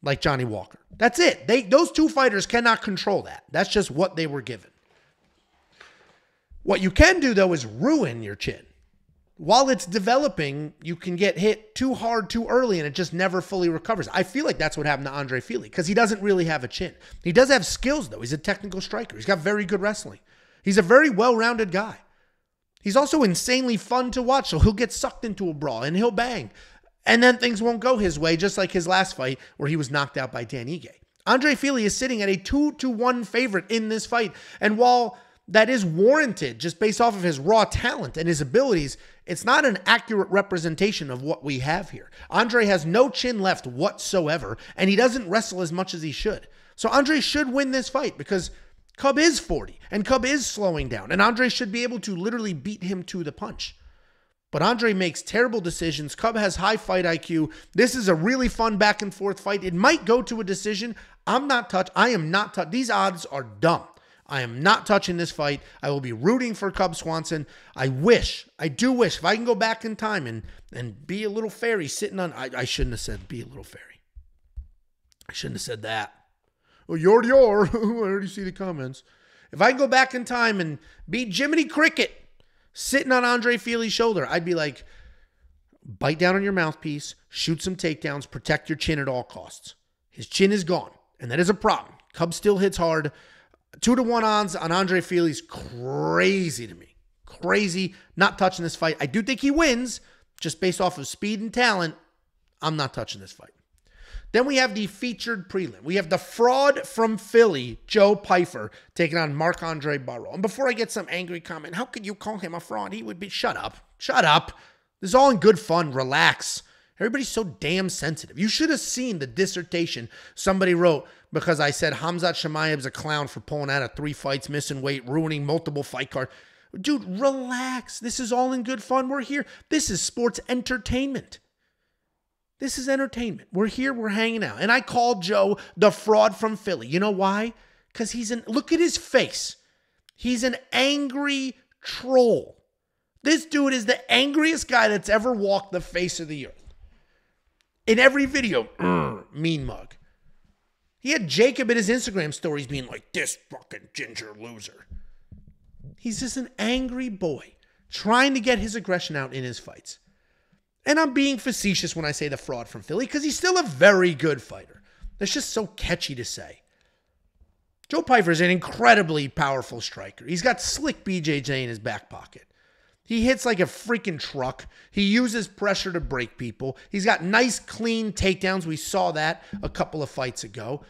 like Johnny Walker. That's it. They, those two fighters cannot control that. That's just what they were given. What you can do, though, is ruin your chin. While it's developing, you can get hit too hard, too early, and it just never fully recovers. I feel like that's what happened to Andre Fili, because he doesn't really have a chin. He does have skills, though. He's a technical striker. He's got very good wrestling. He's a very well-rounded guy. He's also insanely fun to watch, so he'll get sucked into a brawl, and he'll bang. And then things won't go his way, just like his last fight where he was knocked out by Dan Ige. Andre Fili is sitting at a two to one favorite in this fight, and while that is warranted just based off of his raw talent and his abilities, it's not an accurate representation of what we have here. Andre has no chin left whatsoever, and he doesn't wrestle as much as he should. So Andre should win this fight because Cub is forty, and Cub is slowing down, and Andre should be able to literally beat him to the punch. But Andre makes terrible decisions. Cub has high fight I Q. This is a really fun back-and-forth fight. It might go to a decision. I'm not touched. I am not touched. These odds are dumb. I am not touching this fight. I will be rooting for Cub Swanson. I wish, I do wish, if I can go back in time and and be a little fairy sitting on, I, I shouldn't have said be a little fairy. I shouldn't have said that. Oh, yor yor, I already see the comments. If I can go back in time and be Jiminy Cricket sitting on Andre Fili's shoulder, I'd be like, bite down on your mouthpiece, shoot some takedowns, protect your chin at all costs. His chin is gone, and that is a problem. Cub still hits hard. Two to one odds on Andre Fili's crazy to me. Crazy. Not touching this fight. I do think he wins just based off of speed and talent. I'm not touching this fight. Then we have the featured prelim. We have the fraud from Philly, Joe Pyfer, taking on Marc-Andre Barreau. And before I get some angry comment, how could you call him a fraud? He would be, shut up. Shut up. This is all in good fun. Relax. Everybody's so damn sensitive. You should have seen the dissertation somebody wrote because I said Hamzat Chimaev's a clown for pulling out of three fights, missing weight, ruining multiple fight cards. Dude, relax. This is all in good fun. We're here. This is sports entertainment. This is entertainment. We're here. We're hanging out. And I called Joe the fraud from Philly. You know why? Because he's an, look at his face. He's an angry troll. This dude is the angriest guy that's ever walked the face of the earth. In every video, mean mug. He had Jacob in his Instagram stories being like, this fucking ginger loser. He's just an angry boy. trying to get his aggression out in his fights. And I'm being facetious when I say the fraud from Philly, because he's still a very good fighter. That's just so catchy to say. Joe Pyfer is an incredibly powerful striker. He's got slick B J J in his back pocket. He hits like a freaking truck. He uses pressure to break people. He's got nice, clean takedowns. We saw that a couple of fights ago.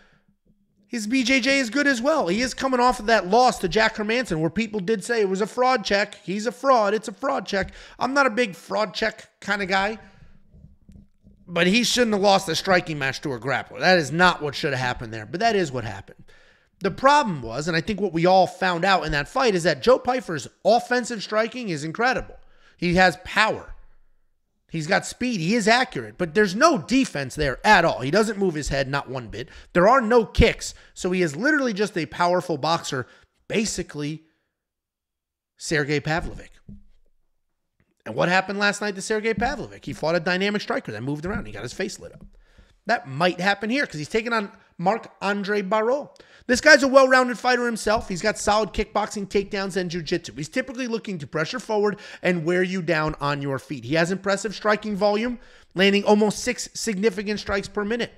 His B J J is good as well. He is coming off of that loss to Jack Hermanson, where people did say it was a fraud check. He's a fraud. It's a fraud check. I'm not a big fraud check kind of guy, but he shouldn't have lost a striking match to a grappler. That is not what should have happened there, but that is what happened. The problem was, and I think what we all found out in that fight, is that Joe Pyfer's offensive striking is incredible. He has power. He's got speed. He is accurate, but there's no defense there at all. He doesn't move his head, not one bit. There are no kicks, so he is literally just a powerful boxer, basically Sergey Pavlovich. And what happened last night to Sergey Pavlovich? He fought a dynamic striker that moved around. He got his face lit up. That might happen here because he's taking on Marc-Andre Barreau. This guy's a well-rounded fighter himself. He's got solid kickboxing, takedowns, and jiu-jitsu. He's typically looking to pressure forward and wear you down on your feet. He has impressive striking volume, landing almost six significant strikes per minute.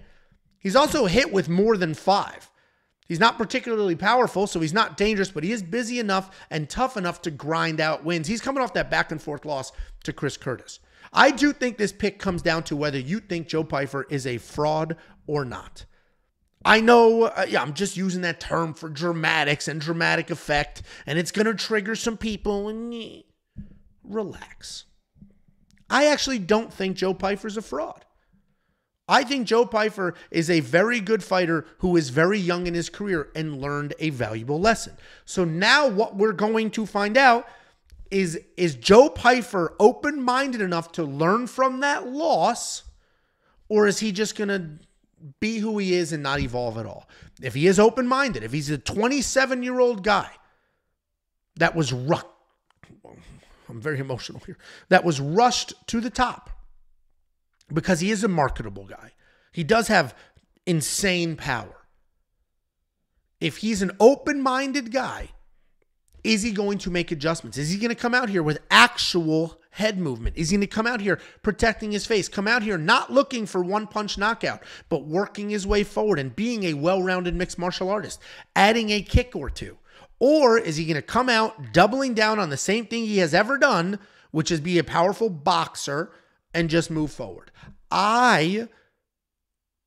He's also hit with more than five. He's not particularly powerful, so he's not dangerous, but he is busy enough and tough enough to grind out wins. He's coming off that back-and-forth loss to Chris Curtis. I do think this pick comes down to whether you think Joe Pyfer is a fraud or not. I know, uh, yeah, I'm just using that term for dramatics and dramatic effect, and it's going to trigger some people. And relax. I actually don't think Joe Pyfer's a fraud. I think Joe Pyfer is a very good fighter who is very young in his career and learned a valuable lesson. So now what we're going to find out is, is Joe Pyfer open-minded enough to learn from that loss, or is he just going to be who he is and not evolve at all? If he is open-minded, if he's a twenty-seven-year-old guy that was rushed, I'm very emotional here, that was rushed to the top because he is a marketable guy. He does have insane power. If he's an open-minded guy, is he going to make adjustments? Is he going to come out here with actual head movement? Is he going to come out here protecting his face? Come out here not looking for one-punch knockout, but working his way forward and being a well-rounded mixed martial artist, adding a kick or two? Or is he going to come out doubling down on the same thing he has ever done, which is be a powerful boxer and just move forward? I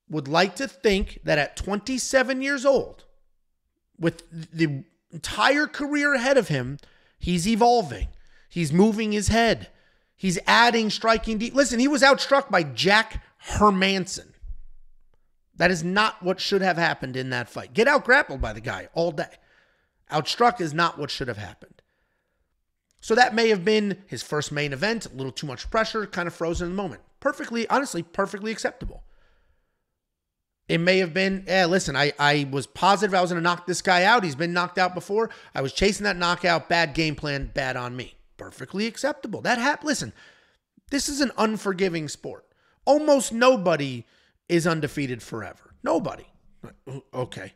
would like to think that at twenty-seven years old, with the entire career ahead of him, he's evolving. He's moving his head. He's adding striking deep. Listen, he was outstruck by Jack Hermanson. That is not what should have happened in that fight. Get out grappled by the guy all day. Outstruck is not what should have happened. So that may have been his first main event, a little too much pressure, kind of frozen in the moment. Perfectly, honestly, perfectly acceptable. It may have been, yeah, listen, I, I was positive I was going to knock this guy out. He's been knocked out before. I was chasing that knockout. Bad game plan. Bad on me. Perfectly acceptable. That happened. Listen, this is an unforgiving sport. Almost nobody is undefeated forever. Nobody. Okay.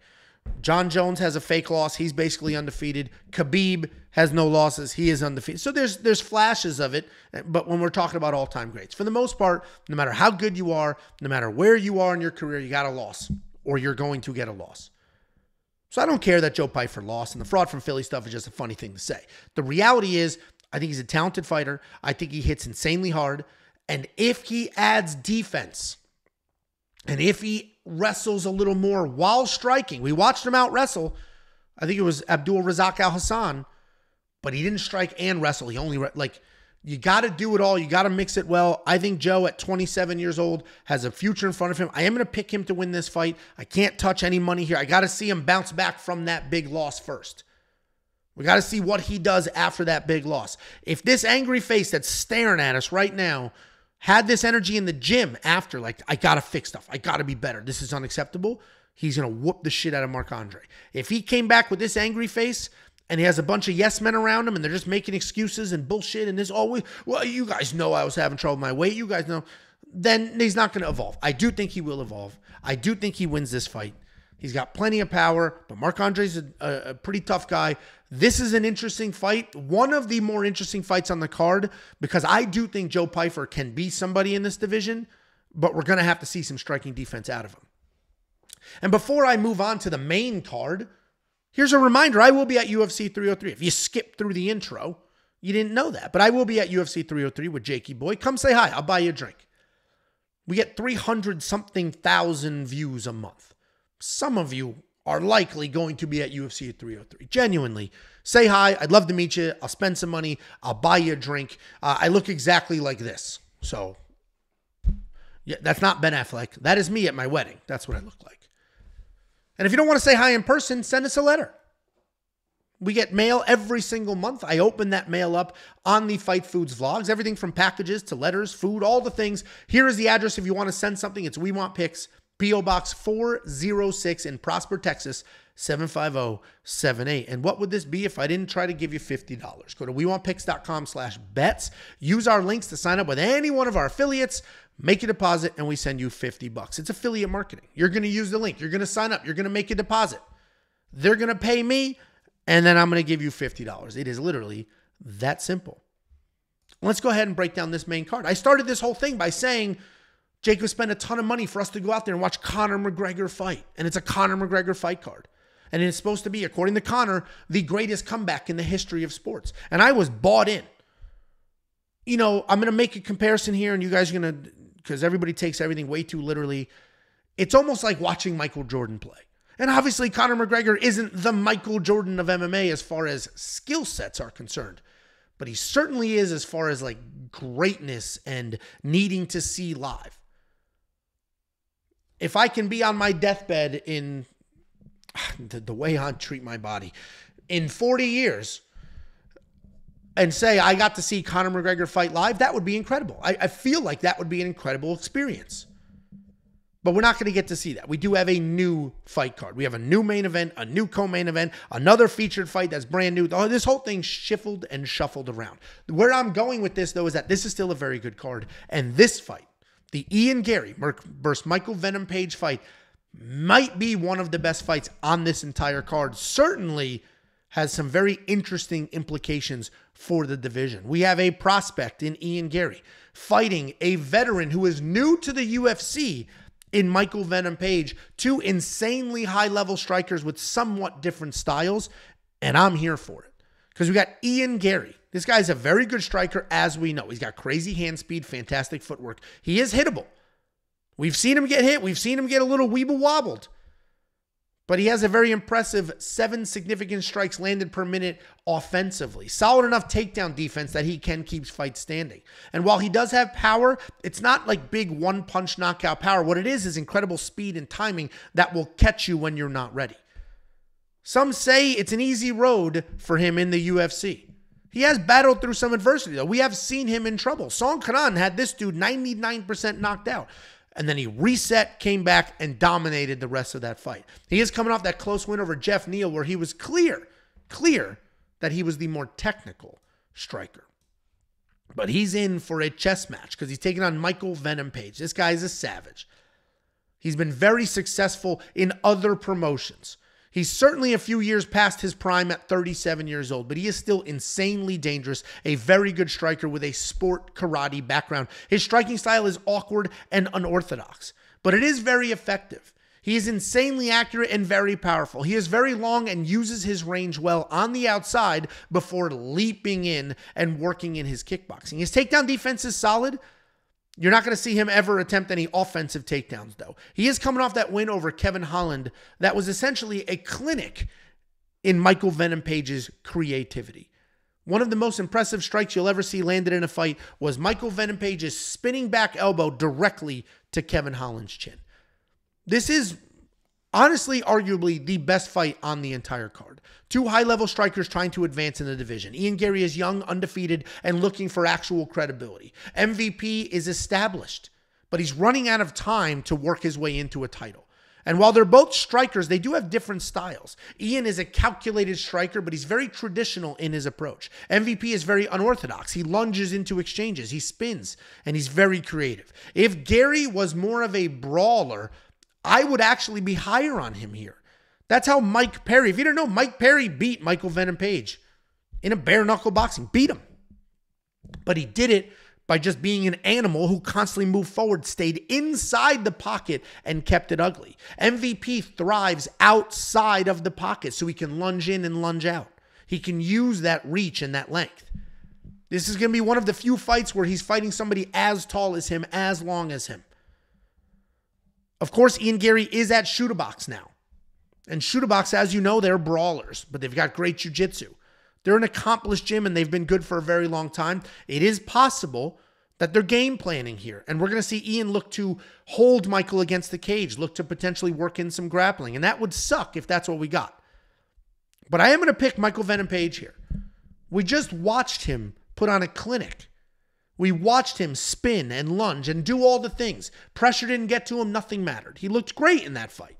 John Jones has a fake loss. He's basically undefeated. Khabib has no losses. He is undefeated. So there's there's flashes of it, but when we're talking about all-time greats, for the most part, no matter how good you are, no matter where you are in your career, you got a loss, or you're going to get a loss. So I don't care that Joe Pyfer lost, and the fraud from Philly stuff is just a funny thing to say. The reality is, I think he's a talented fighter. I think he hits insanely hard, and if he adds defense, and if he wrestles a little more while striking. We watched him out wrestle. I think it was Abdul Razak Al Hassan, but he didn't strike and wrestle. He only, like, you got to do it all. You got to mix it well. I think Joe at twenty-seven years old has a future in front of him. I am going to pick him to win this fight. I can't touch any money here. I got to see him bounce back from that big loss first. We got to see what he does after that big loss. If this angry face that's staring at us right now had this energy in the gym after, like, I got to fix stuff. I got to be better. This is unacceptable. He's going to whoop the shit out of Marc-Andre. If he came back with this angry face and he has a bunch of yes men around him and they're just making excuses and bullshit and this always, well, you guys know I was having trouble with my weight. You guys know. Then he's not going to evolve. I do think he will evolve. I do think he wins this fight. He's got plenty of power, but Marc-Andre's a, a pretty tough guy. This is an interesting fight, one of the more interesting fights on the card, because I do think Joe Pyfer can be somebody in this division, but we're going to have to see some striking defense out of him. And before I move on to the main card, here's a reminder, I will be at U F C three oh three. If you skipped through the intro, you didn't know that, but I will be at U F C three oh three with Jakey Boy. Come say hi, I'll buy you a drink. We get three hundred something thousand views a month. Some of you are likely going to be at U F C three oh three. Genuinely, say hi, I'd love to meet you. I'll spend some money, I'll buy you a drink. Uh, I look exactly like this, so yeah, that's not Ben Affleck. That is me at my wedding. That's what I look like. And if you don't want to say hi in person, send us a letter. We get mail every single month. I open that mail up on the Fight Foods vlogs, everything from packages to letters, food, all the things. Here is the address if you want to send something. It's We Want Picks, P O Box four oh six in Prosper, Texas, seven five oh seven eight. And what would this be if I didn't try to give you fifty dollars? Go to we want picks dot com slash bets. Use our links to sign up with any one of our affiliates. Make a deposit, and we send you fifty bucks. It's affiliate marketing. You're going to use the link. You're going to sign up. You're going to make a deposit. They're going to pay me, and then I'm going to give you fifty dollars. It is literally that simple. Let's go ahead and break down this main card. I started this whole thing by saying Jake would spend a ton of money for us to go out there and watch Conor McGregor fight, and it's a Conor McGregor fight card. And it's supposed to be, according to Conor, the greatest comeback in the history of sports. And I was bought in. You know, I'm going to make a comparison here, and you guys are going to, because everybody takes everything way too literally. It's almost like watching Michael Jordan play. And obviously, Conor M C G R isn't the Michael Jordan of M M A as far as skill sets are concerned. But he certainly is as far as like greatness and needing to see live. If I can be on my deathbed in the, the way I treat my body in forty years and say I got to see Conor M C G R fight live, that would be incredible. I, I feel like that would be an incredible experience. But we're not going to get to see that. We do have a new fight card. We have a new main event, a new co-main event, another featured fight that's brand new. This whole thing shifted and shuffled around. Where I'm going with this, though, is that this is still a very good card. And this fight, the Ian Garry versus Michael Venom Page fight, might be one of the best fights on this entire card. Certainly has some very interesting implications for the division. We have a prospect in Ian Garry fighting a veteran who is new to the U F C in Michael Venom Page, two insanely high-level strikers with somewhat different styles, and I'm here for it. Because we got Ian Garry. This guy's a very good striker, as we know. He's got crazy hand speed, fantastic footwork. He is hittable. We've seen him get hit. We've seen him get a little weeble-wobbled. But he has a very impressive seven significant strikes landed per minute offensively. Solid enough takedown defense that he can keep fights standing. And while he does have power, it's not like big one-punch knockout power. What it is is incredible speed and timing that will catch you when you're not ready. Some say it's an easy road for him in the U F C. He has battled through some adversity, though. We have seen him in trouble. Song Kanan had this dude ninety-nine percent knocked out. And then he reset, came back, and dominated the rest of that fight. He is coming off that close win over Jeff Neal where he was clear, clear that he was the more technical striker. But he's in for a chess match because he's taking on Michael Venom Page. This guy is a savage. He's been very successful in other promotions. He's certainly a few years past his prime at thirty-seven years old, but he is still insanely dangerous, a very good striker with a sport karate background. His striking style is awkward and unorthodox, but it is very effective. He is insanely accurate and very powerful. He is very long and uses his range well on the outside before leaping in and working in his kickboxing. His takedown defense is solid. You're not going to see him ever attempt any offensive takedowns, though. He is coming off that win over Kevin Holland that was essentially a clinic in Michael Venom Page's creativity. One of the most impressive strikes you'll ever see landed in a fight was Michael Venom Page's spinning back elbow directly to Kevin Holland's chin. This is honestly, arguably the best fight on the entire card. Two high-level strikers trying to advance in the division. Ian Garry is young, undefeated, and looking for actual credibility. M V P is established, but he's running out of time to work his way into a title. And while they're both strikers, they do have different styles. Ian is a calculated striker, but he's very traditional in his approach. M V P is very unorthodox. He lunges into exchanges, he spins, and he's very creative. If Garry was more of a brawler, I would actually be higher on him here. That's how Mike Perry, if you don't know, Mike Perry beat Michael Venom Page in a bare-knuckle boxing. Beat him. But he did it by just being an animal who constantly moved forward, stayed inside the pocket, and kept it ugly. M V P thrives outside of the pocket so he can lunge in and lunge out. He can use that reach and that length. This is going to be one of the few fights where he's fighting somebody as tall as him, as long as him. Of course, Ian Garry is at Shootabox now. And Shootabox, as you know, they're brawlers, but they've got great jiu-jitsu. They're an accomplished gym, and they've been good for a very long time. It is possible that they're game planning here, and we're going to see Ian look to hold Michael against the cage, look to potentially work in some grappling, and that would suck if that's what we got. But I am going to pick Michael Venom Page here. We just watched him put on a clinic. We watched him spin and lunge and do all the things. Pressure didn't get to him. Nothing mattered. He looked great in that fight.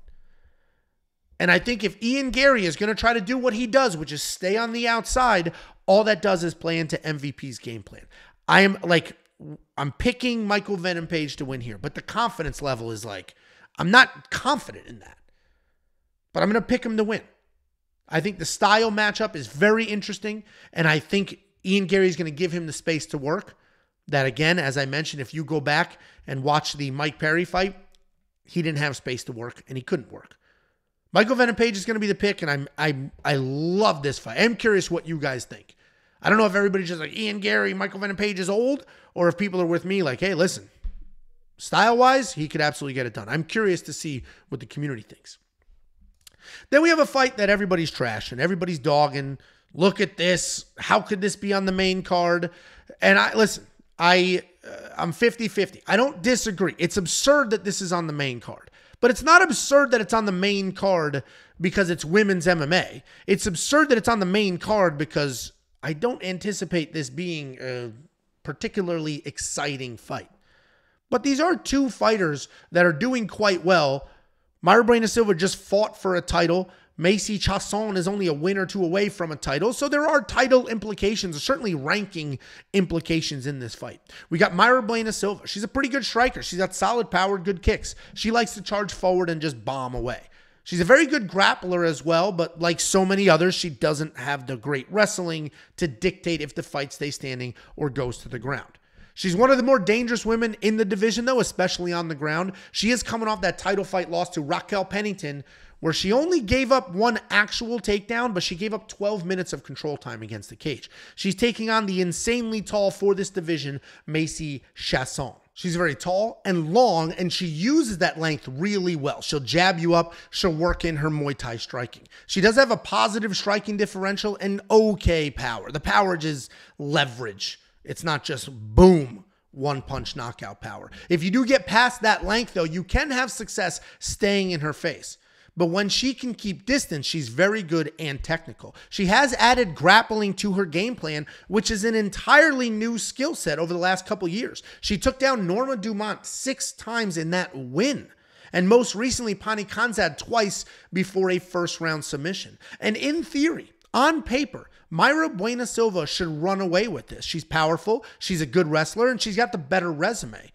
And I think if Ian Garry is going to try to do what he does, which is stay on the outside, all that does is play into M V P's game plan. I am like, I'm picking Michael Venom Page to win here, but the confidence level is like, I'm not confident in that, but I'm going to pick him to win. I think the style matchup is very interesting, and I think Ian Garry is going to give him the space to work. That, again, as I mentioned, if you go back and watch the Mike Perry fight, he didn't have space to work, and he couldn't work. Michael Venom Page is going to be the pick, and I'm I I love this fight. I'm curious what you guys think. I don't know if everybody's just like, Ian Garry, Michael Venom Page is old, or if people are with me like, hey, listen, style-wise, he could absolutely get it done. I'm curious to see what the community thinks. Then we have a fight that everybody's trashing, everybody's dogging. Look at this. How could this be on the main card? And I listen, I uh, I'm fifty fifty. I don't disagree. It's absurd that this is on the main card. But it's not absurd that it's on the main card because it's women's M M A. It's absurd that it's on the main card because I don't anticipate this being a particularly exciting fight. But these are two fighters that are doing quite well. Mayra Bueno Silva just fought for a title. Macy Chiasson is only a win or two away from a title. So there are title implications, certainly ranking implications in this fight. We got Mayra Bueno Silva. She's a pretty good striker. She's got solid power, good kicks. She likes to charge forward and just bomb away. She's a very good grappler as well, but like so many others, she doesn't have the great wrestling to dictate if the fight stays standing or goes to the ground. She's one of the more dangerous women in the division, though, especially on the ground. She is coming off that title fight loss to Raquel Pennington, where she only gave up one actual takedown, but she gave up twelve minutes of control time against the cage. She's taking on the insanely tall for this division, Macy Chiasson. She's very tall and long, and she uses that length really well. She'll jab you up. She'll work in her Muay Thai striking. She does have a positive striking differential and okay power. The power is leverage. It's not just boom, one-punch knockout power. If you do get past that length, though, you can have success staying in her face. But when she can keep distance, she's very good and technical. She has added grappling to her game plan, which is an entirely new skill set over the last couple years. She took down Norma Dumont six times in that win. And most recently, Pani Kanzad twice before a first-round submission. And in theory, on paper, Mayra Bueno Silva should run away with this. She's powerful, she's a good wrestler, and she's got the better resume.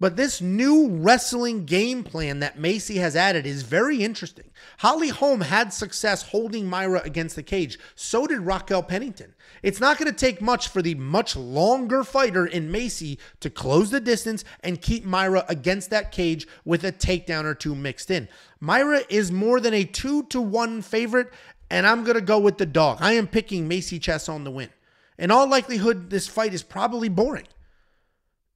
But this new wrestling game plan that Macy has added is very interesting. Holly Holm had success holding Mayra against the cage. So did Raquel Pennington. It's not going to take much for the much longer fighter in Macy to close the distance and keep Mayra against that cage with a takedown or two mixed in. Mayra is more than a two to one favorite, and I'm going to go with the dog. I am picking Macy Chiasson to win. In all likelihood, this fight is probably boring.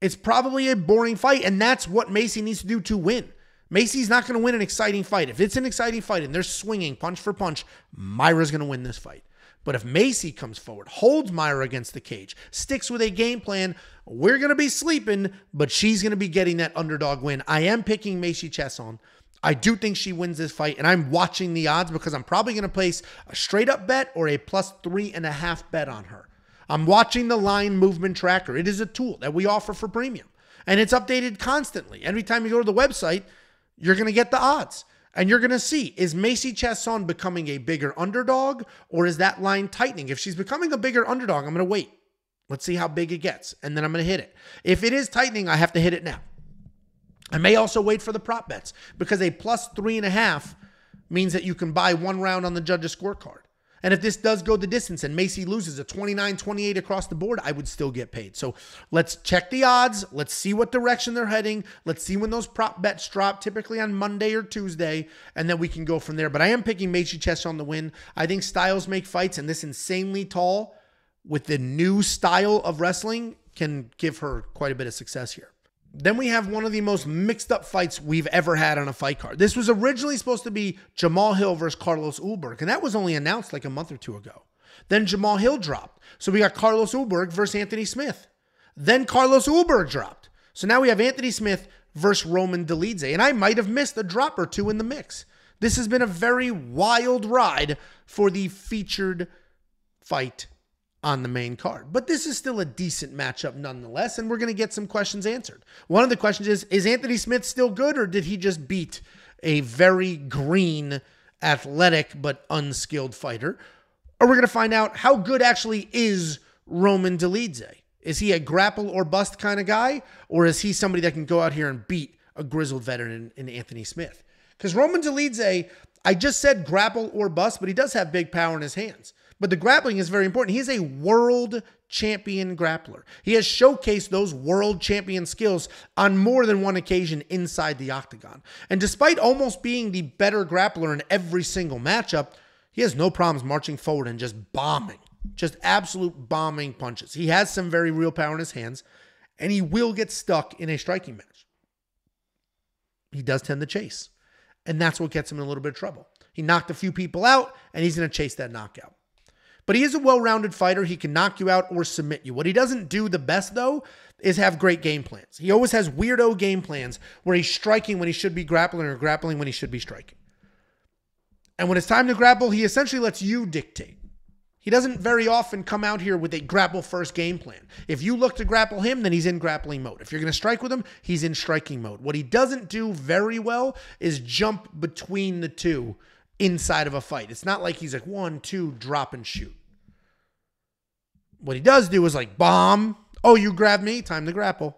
It's probably a boring fight, and that's what Macy needs to do to win. Macy's not going to win an exciting fight. If it's an exciting fight and they're swinging punch for punch, Myra's going to win this fight. But if Macy comes forward, holds Mayra against the cage, sticks with a game plan, we're going to be sleeping, but she's going to be getting that underdog win. I am picking Macy Chiasson. I do think she wins this fight, and I'm watching the odds because I'm probably going to place a straight-up bet or a plus three and a half bet on her. I'm watching the line movement tracker. It is a tool that we offer for premium, and it's updated constantly. Every time you go to the website, you're going to get the odds, and you're going to see, is Macy Chiasson becoming a bigger underdog, or is that line tightening? If she's becoming a bigger underdog, I'm going to wait. Let's see how big it gets, and then I'm going to hit it. If it is tightening, I have to hit it now. I may also wait for the prop bets because a plus three and a half means that you can buy one round on the judges' scorecard. And if this does go the distance and Macy loses a twenty-nine twenty-eight across the board, I would still get paid. So let's check the odds. Let's see what direction they're heading. Let's see when those prop bets drop, typically on Monday or Tuesday, and then we can go from there. But I am picking Macy Chiasson on the win. I think styles make fights, and this insanely tall with the new style of wrestling can give her quite a bit of success here. Then we have one of the most mixed up fights we've ever had on a fight card. This was originally supposed to be Jamal Hill versus Carlos Ulberg, and that was only announced like a month or two ago. Then Jamal Hill dropped. So we got Carlos Ulberg versus Anthony Smith. Then Carlos Ulberg dropped. So now we have Anthony Smith versus Roman Dolidze, and I might have missed a drop or two in the mix. This has been a very wild ride for the featured fight on the main card. But this is still a decent matchup nonetheless, and we're going to get some questions answered. One of the questions is, is Anthony Smith still good, or did he just beat a very green, athletic, but unskilled fighter? Or we're going to find out how good actually is Roman Dolidze. Is he a grapple or bust kind of guy, or is he somebody that can go out here and beat a grizzled veteran in, in Anthony Smith? Because Roman Dolidze, I just said grapple or bust, but he does have big power in his hands. But the grappling is very important. He is a world champion grappler. He has showcased those world champion skills on more than one occasion inside the octagon. And despite almost being the better grappler in every single matchup, he has no problems marching forward and just bombing, just absolute bombing punches. He has some very real power in his hands, and he will get stuck in a striking match. He does tend to chase, and that's what gets him in a little bit of trouble. He knocked a few people out, and he's going to chase that knockout. But he is a well-rounded fighter. He can knock you out or submit you. What he doesn't do the best, though, is have great game plans. He always has weirdo game plans where he's striking when he should be grappling or grappling when he should be striking. And when it's time to grapple, he essentially lets you dictate. He doesn't very often come out here with a grapple-first game plan. If you look to grapple him, then he's in grappling mode. If you're going to strike with him, he's in striking mode. What he doesn't do very well is jump between the two inside of a fight. It's not like he's like one, two, drop and shoot. What he does do is like bomb. Oh, you grab me, time to grapple.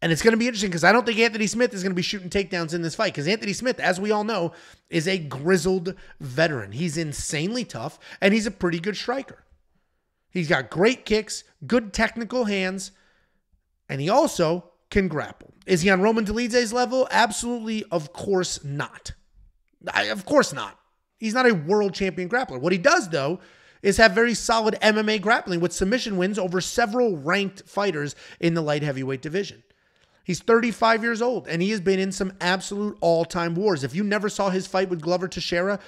And it's going to be interesting because I don't think Anthony Smith is going to be shooting takedowns in this fight because Anthony Smith, as we all know, is a grizzled veteran. He's insanely tough and he's a pretty good striker. He's got great kicks, good technical hands, and he also can grapple. Is he on Roman Dolidze's level? Absolutely, of course not. I, of course not. He's not a world champion grappler. What he does, though, is have very solid M M A grappling with submission wins over several ranked fighters in the light heavyweight division. He's thirty-five years old, and he has been in some absolute all-time wars. If you never saw his fight with Glover Teixeira,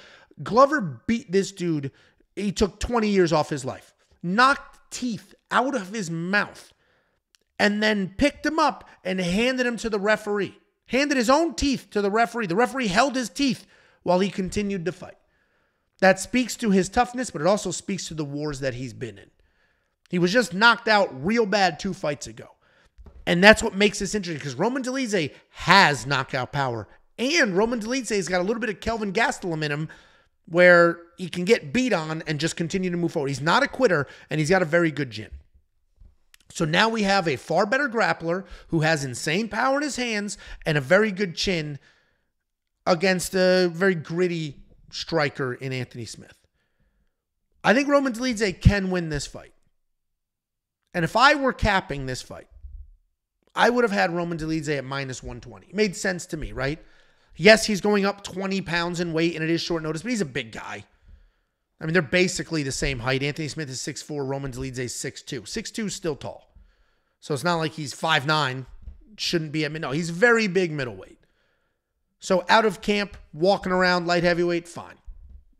Glover beat this dude. He took twenty years off his life, knocked teeth out of his mouth, and then picked him up and handed him to the referee. Handed his own teeth to the referee. The referee held his teeth while he continued to fight. That speaks to his toughness, but it also speaks to the wars that he's been in. He was just knocked out real bad two fights ago. And that's what makes this interesting, because Roman Dolidze has knockout power. And Roman Dolidze's got a little bit of Kelvin Gastelum in him where he can get beat on and just continue to move forward. He's not a quitter, and he's got a very good chin. So now we have a far better grappler who has insane power in his hands and a very good chin against a very gritty striker in Anthony Smith. I think Roman Dolidze can win this fight. And if I were capping this fight, I would have had Roman Dolidze at minus one twenty. It made sense to me, right? Yes, he's going up twenty pounds in weight, and it is short notice, but he's a big guy. I mean, they're basically the same height. Anthony Smith is six foot four. Roman Dolidze is six foot two. six foot two is still tall. So it's not like he's five foot nine. Shouldn't be. I mean, no, he's very big middleweight. So out of camp, walking around, light heavyweight, fine.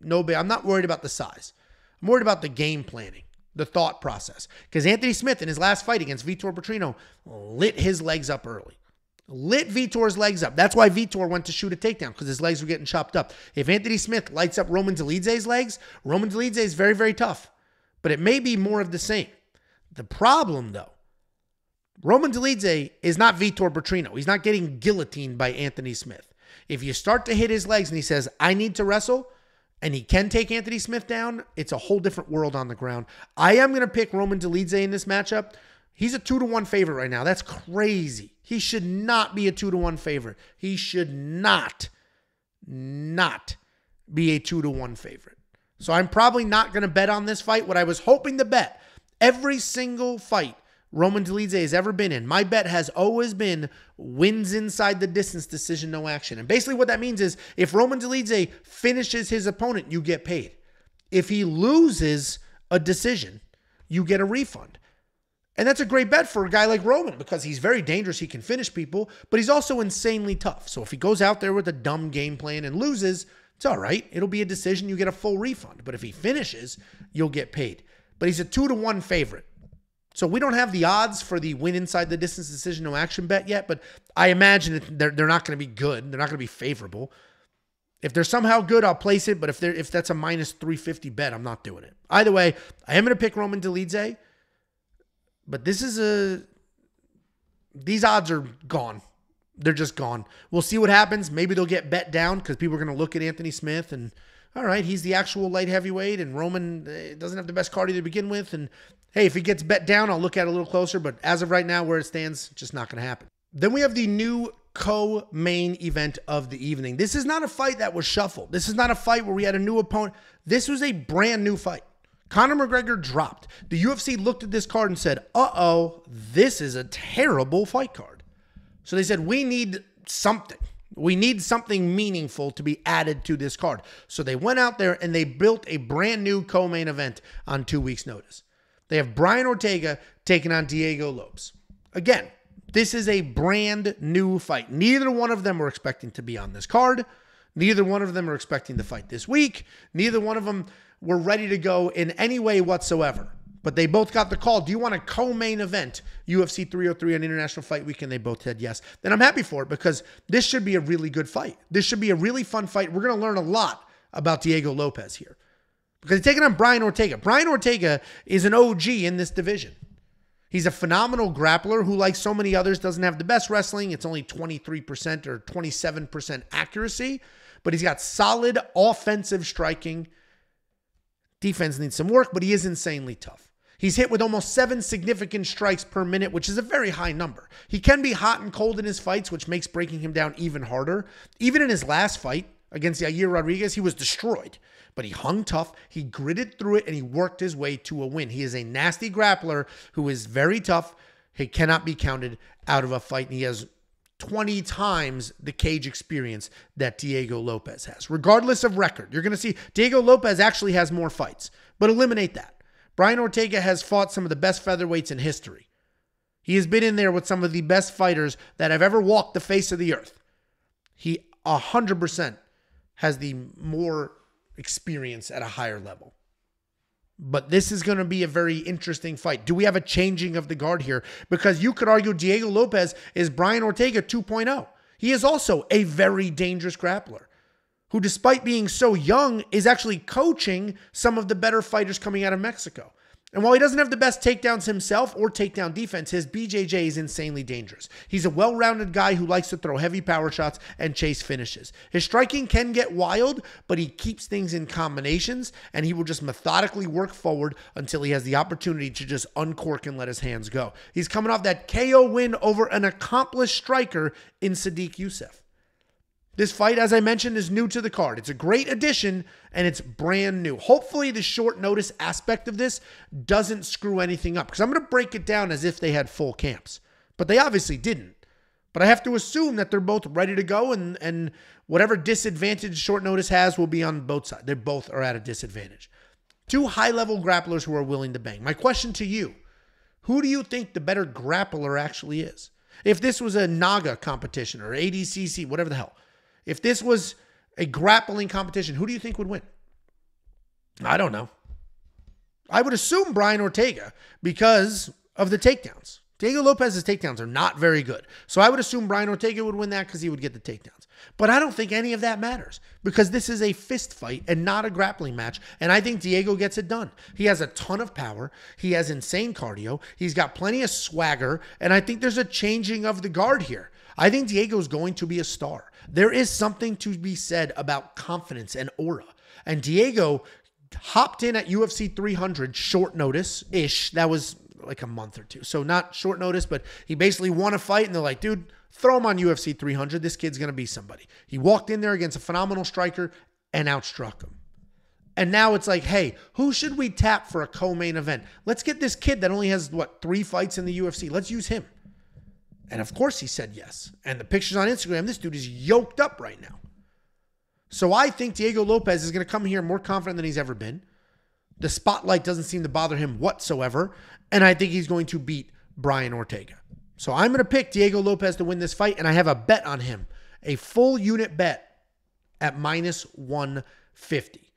No big. I'm not worried about the size. I'm worried about the game planning, the thought process. Because Anthony Smith, in his last fight against Vitor Petrino, lit his legs up early. Lit Vitor's legs up. That's why Vitor went to shoot a takedown, because his legs were getting chopped up. If Anthony Smith lights up Roman Dolidze's legs, Roman Dolidze is very, very tough. But it may be more of the same. The problem, though, Roman Dolidze is not Vitor Petrino. He's not getting guillotined by Anthony Smith. If you start to hit his legs and he says, I need to wrestle, and he can take Anthony Smith down, it's a whole different world on the ground. I am going to pick Roman Dolidze in this matchup. He's a two to one favorite right now. That's crazy. He should not be a two to one favorite. He should not, not be a two to one favorite. So I'm probably not going to bet on this fight. What I was hoping to bet, every single fight Roman Dolidze has ever been in, my bet has always been wins inside the distance, decision, no action. And basically what that means is if Roman Dolidze finishes his opponent, you get paid. If he loses a decision, you get a refund. And that's a great bet for a guy like Roman because he's very dangerous. He can finish people, but he's also insanely tough. So if he goes out there with a dumb game plan and loses, it's all right. It'll be a decision. You get a full refund. But if he finishes, you'll get paid. But he's a two to one favorite. So we don't have the odds for the win inside the distance decision, no action bet yet. But I imagine they're, they're not going to be good. They're not going to be favorable. If they're somehow good, I'll place it. But if they're if that's a minus three fifty bet, I'm not doing it. Either way, I am going to pick Roman Dolidze. But this is a, these odds are gone. They're just gone. We'll see what happens. Maybe they'll get bet down because people are going to look at Anthony Smith and, all right, he's the actual light heavyweight and Roman doesn't have the best cardio to begin with. And, hey, if he gets bet down, I'll look at it a little closer. But as of right now, where it stands, just not going to happen. Then we have the new co-main event of the evening. This is not a fight that was shuffled. This is not a fight where we had a new opponent. This was a brand new fight. Conor McGregor dropped. The U F C looked at this card and said, uh-oh, this is a terrible fight card. So they said, we need something. We need something meaningful to be added to this card. So they went out there and they built a brand new co-main event on two weeks' notice. They have Brian Ortega taking on Diego Lopes. Again, this is a brand new fight. Neither one of them were expecting to be on this card. Neither one of them are expecting to fight this week. Neither one of them were ready to go in any way whatsoever. But they both got the call. Do you want a co-main event, U F C three oh three on International Fight Week? And they both said yes. Then I'm happy for it because this should be a really good fight. This should be a really fun fight. We're going to learn a lot about Diego Lopez here because he's taking on Brian Ortega. Brian Ortega is an O G in this division. He's a phenomenal grappler who, like so many others, doesn't have the best wrestling. It's only twenty-three percent or twenty-seven percent accuracy, but he's got solid offensive striking. Defense needs some work, but he is insanely tough. He's hit with almost seven significant strikes per minute, which is a very high number. He can be hot and cold in his fights, which makes breaking him down even harder. Even in his last fight against Yair Rodriguez, he was destroyed, but he hung tough. He gritted through it, and he worked his way to a win. He is a nasty grappler who is very tough. He cannot be counted out of a fight, and he has twenty times the cage experience that Diego Lopez has. Regardless of record, you're going to see Diego Lopez actually has more fights, but eliminate that. Brian Ortega has fought some of the best featherweights in history. He has been in there with some of the best fighters that have ever walked the face of the earth. He one hundred percent has the more experience at a higher level. But this is going to be a very interesting fight. Do we have a changing of the guard here? Because you could argue Diego Lopez is Brian Ortega two point oh. He is also a very dangerous grappler who, despite being so young, is actually coaching some of the better fighters coming out of Mexico. And while he doesn't have the best takedowns himself or takedown defense, his B J J is insanely dangerous. He's a well-rounded guy who likes to throw heavy power shots and chase finishes. His striking can get wild, but he keeps things in combinations, and he will just methodically work forward until he has the opportunity to just uncork and let his hands go. He's coming off that K O win over an accomplished striker in Sadiq Youssef. This fight, as I mentioned, is new to the card. It's a great addition, and it's brand new. Hopefully, the short notice aspect of this doesn't screw anything up, because I'm going to break it down as if they had full camps. But they obviously didn't. But I have to assume that they're both ready to go, and, and whatever disadvantage short notice has will be on both sides. They both are at a disadvantage. Two high-level grapplers who are willing to bang. My question to you, who do you think the better grappler actually is? If this was a Naga competition or A D C C, whatever the hell, if this was a grappling competition, who do you think would win? I don't know. I would assume Brian Ortega because of the takedowns. Diego Lopez's takedowns are not very good. So I would assume Brian Ortega would win that because he would get the takedowns. But I don't think any of that matters because this is a fist fight and not a grappling match. And I think Diego gets it done. He has a ton of power. He has insane cardio. He's got plenty of swagger. And I think there's a changing of the guard here. I think Diego's going to be a star. There is something to be said about confidence and aura. And Diego hopped in at U F C three hundred short notice-ish. That was like a month or two. So not short notice, but he basically won a fight and they're like, dude, throw him on U F C three hundred. This kid's going to be somebody. He walked in there against a phenomenal striker and outstruck him. And now it's like, hey, who should we tap for a co-main event? Let's get this kid that only has, what, three fights in the U F C. Let's use him. And of course he said yes. And the pictures on Instagram, this dude is yoked up right now. So I think Diego Lopez is going to come here more confident than he's ever been. The spotlight doesn't seem to bother him whatsoever. And I think he's going to beat Brian Ortega. So I'm going to pick Diego Lopez to win this fight. And I have a bet on him. A full unit bet at minus one fifty.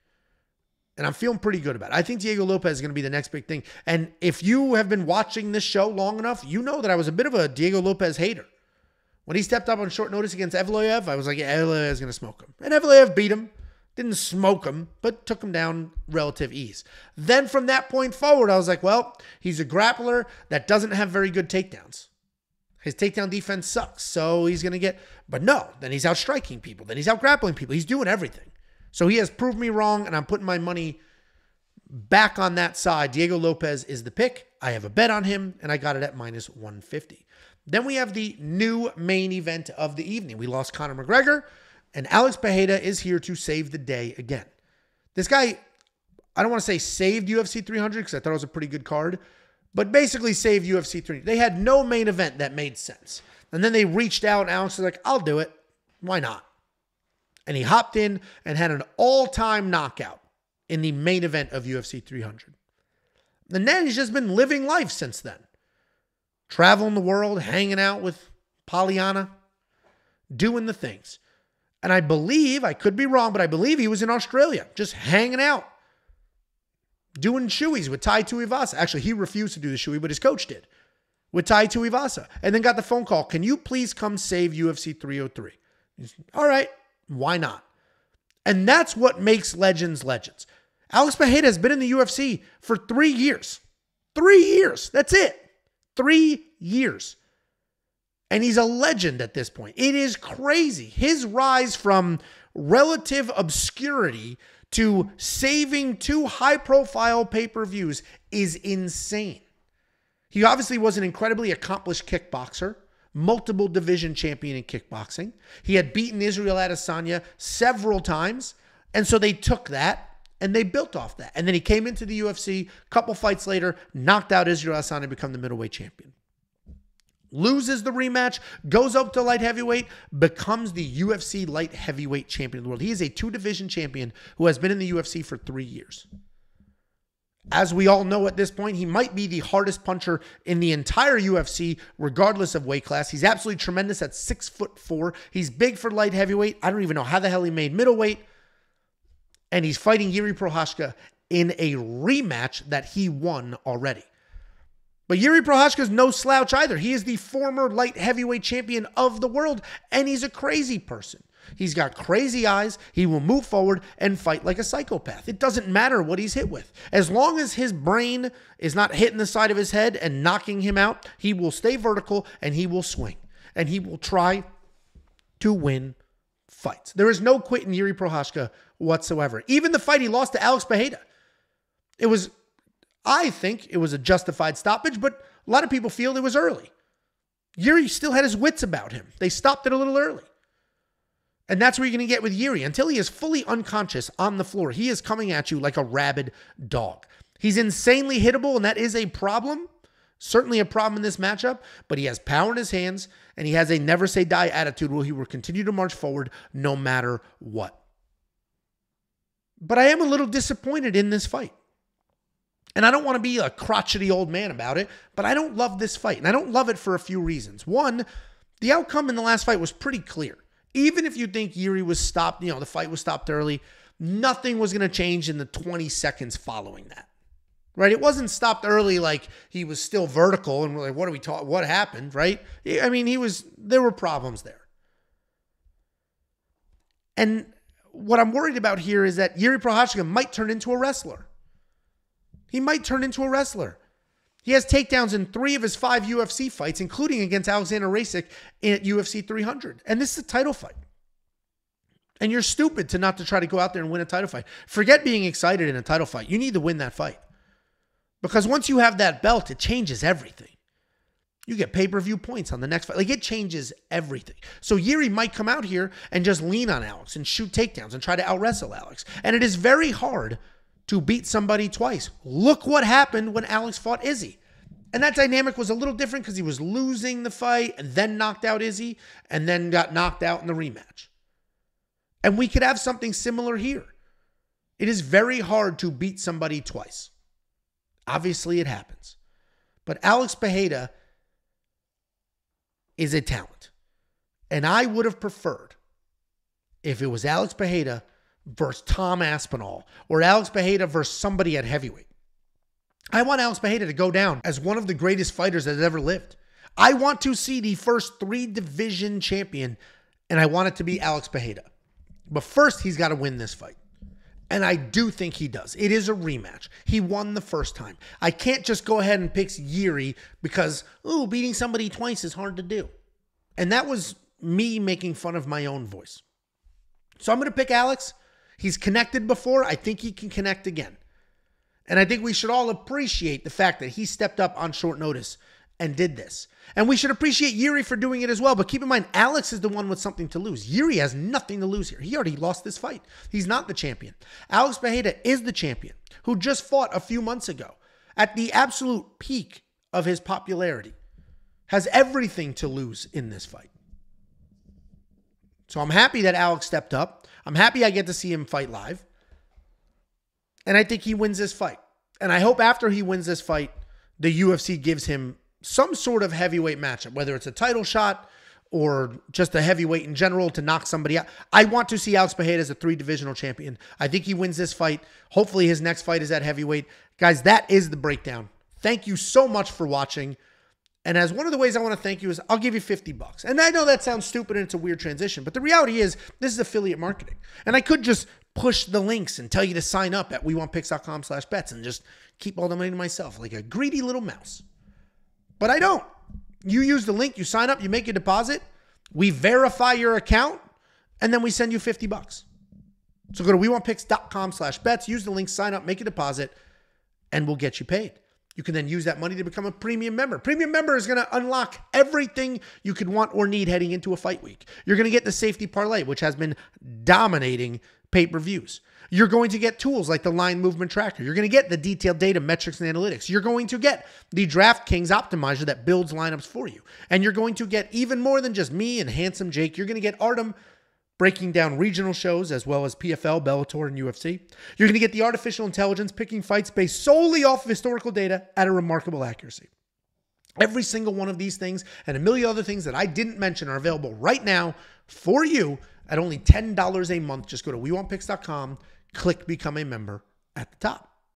And I'm feeling pretty good about it. I think Diego Lopez is going to be the next big thing. And if you have been watching this show long enough, you know that I was a bit of a Diego Lopez hater. When he stepped up on short notice against Evloev, I was like, yeah, Evloev is going to smoke him. And Evloev beat him. Didn't smoke him, but took him down relative ease. Then from that point forward, I was like, well, he's a grappler that doesn't have very good takedowns. His takedown defense sucks, so he's going to get... But no, then he's out striking people. Then he's out grappling people. He's doing everything. So he has proved me wrong, and I'm putting my money back on that side. Diego Lopez is the pick. I have a bet on him, and I got it at minus one fifty. Then we have the new main event of the evening. We lost Conor McGregor, and Alex Pereira is here to save the day again. This guy, I don't want to say saved U F C three hundred because I thought it was a pretty good card, but basically saved U F C three hundred. They had no main event that made sense. And then they reached out, and Alex was like, I'll do it. Why not? And he hopped in and had an all-time knockout in the main event of U F C three hundred. And then he's just been living life since then. Traveling the world, hanging out with Pollyanna, doing the things. And I believe, I could be wrong, but I believe he was in Australia, just hanging out, doing shoeies with Tai Tuivasa. Actually, he refused to do the shoey, but his coach did, with Tai Tuivasa. And then got the phone call, can you please come save U F C three oh three? He's, all right. Why not? And that's what makes legends legends. Alex Pereira has been in the U F C for three years. Three years. That's it. Three years. And he's a legend at this point. It is crazy. His rise from relative obscurity to saving two high-profile pay-per-views is insane. He obviously was an incredibly accomplished kickboxer. Multiple division champion in kickboxing. He had beaten Israel Adesanya several times. And so they took that and they built off that. And then he came into the U F C a couple fights later, knocked out Israel Adesanya, become the middleweight champion. Loses the rematch, goes up to light heavyweight, becomes the U F C light heavyweight champion of the world. He is a two-division champion who has been in the U F C for three years. As we all know at this point, he might be the hardest puncher in the entire U F C, regardless of weight class. He's absolutely tremendous at six foot four. He's big for light heavyweight. I don't even know how the hell he made middleweight. And he's fighting Jiří Procházka in a rematch that he won already. But Jiří Procházka is no slouch either. He is the former light heavyweight champion of the world, and he's a crazy person. He's got crazy eyes. He will move forward and fight like a psychopath. It doesn't matter what he's hit with. As long as his brain is not hitting the side of his head and knocking him out, he will stay vertical and he will swing. And he will try to win fights. There is no quit in Jiří Procházka whatsoever. Even the fight he lost to Alex Pereira. It was, I think, it was a justified stoppage, but a lot of people feel it was early. Jiří still had his wits about him. They stopped it a little early. And that's where you're going to get with Jiří. Until he is fully unconscious on the floor, he is coming at you like a rabid dog. He's insanely hittable, and that is a problem. Certainly a problem in this matchup. But he has power in his hands, and he has a never-say-die attitude where he will continue to march forward no matter what. But I am a little disappointed in this fight. And I don't want to be a crotchety old man about it, but I don't love this fight. And I don't love it for a few reasons. One, the outcome in the last fight was pretty clear. Even if you think Jiří was stopped, you know, the fight was stopped early, nothing was going to change in the twenty seconds following that, right? It wasn't stopped early like he was still vertical and we're like, what are we talking, what happened, right? I mean, he was, there were problems there. And what I'm worried about here is that Jiří Procházka might turn into a wrestler. He might turn into a wrestler. He has takedowns in three of his five U F C fights, including against Alexander Usyk at U F C three hundred. And this is a title fight. And you're stupid to not to try to go out there and win a title fight. Forget being excited in a title fight. You need to win that fight. Because once you have that belt, it changes everything. You get pay-per-view points on the next fight. Like, it changes everything. So Yuri might come out here and just lean on Alex and shoot takedowns and try to out-wrestle Alex. And it is very hard to beat somebody twice. Look what happened when Alex fought Izzy. And that dynamic was a little different because he was losing the fight and then knocked out Izzy and then got knocked out in the rematch. And we could have something similar here. It is very hard to beat somebody twice. Obviously, it happens. But Alex Pereira is a talent. And I would have preferred if it was Alex Pereira versus Tom Aspinall or Alex Pereira versus somebody at heavyweight. I want Alex Pereira to go down as one of the greatest fighters that has ever lived. I want to see the first three-division champion, and I want it to be Alex Pereira. But first, he's got to win this fight. And I do think he does. It is a rematch. He won the first time. I can't just go ahead and pick Yuri because, ooh, beating somebody twice is hard to do. And that was me making fun of my own voice. So I'm going to pick Alex. He's connected before. I think he can connect again. And I think we should all appreciate the fact that he stepped up on short notice and did this. And we should appreciate Yuri for doing it as well. But keep in mind, Alex is the one with something to lose. Yuri has nothing to lose here. He already lost this fight. He's not the champion. Alex Pereira is the champion who just fought a few months ago at the absolute peak of his popularity. Has everything to lose in this fight. So I'm happy that Alex stepped up. I'm happy I get to see him fight live. And I think he wins this fight. And I hope after he wins this fight, the U F C gives him some sort of heavyweight matchup, whether it's a title shot or just a heavyweight in general to knock somebody out. I want to see Alex Pereira as a three-divisional champion. I think he wins this fight. Hopefully his next fight is at heavyweight. Guys, that is the breakdown. Thank you so much for watching. And as one of the ways I want to thank you is I'll give you fifty bucks. And I know that sounds stupid and it's a weird transition, but the reality is this is affiliate marketing. And I could just push the links and tell you to sign up at we want picks dot com slash bets and just keep all the money to myself like a greedy little mouse. But I don't. You use the link, you sign up, you make your deposit, we verify your account, and then we send you fifty bucks. So go to we want picks dot com slash bets, use the link, sign up, make a deposit, and we'll get you paid. You can then use that money to become a premium member. Premium member is going to unlock everything you could want or need heading into a fight week. You're going to get the safety parlay, which has been dominating pay-per-views. You're going to get tools like the line movement tracker. You're going to get the detailed data, metrics, and analytics. You're going to get the DraftKings optimizer that builds lineups for you. And you're going to get even more than just me and Handsome Jake. You're going to get Artem breaking down regional shows as well as P F L, Bellator, and U F C. You're going to get the artificial intelligence picking fights based solely off of historical data at a remarkable accuracy. Every single one of these things and a million other things that I didn't mention are available right now for you at only ten dollars a month. Just go to we want picks dot com, click Become a Member at the top.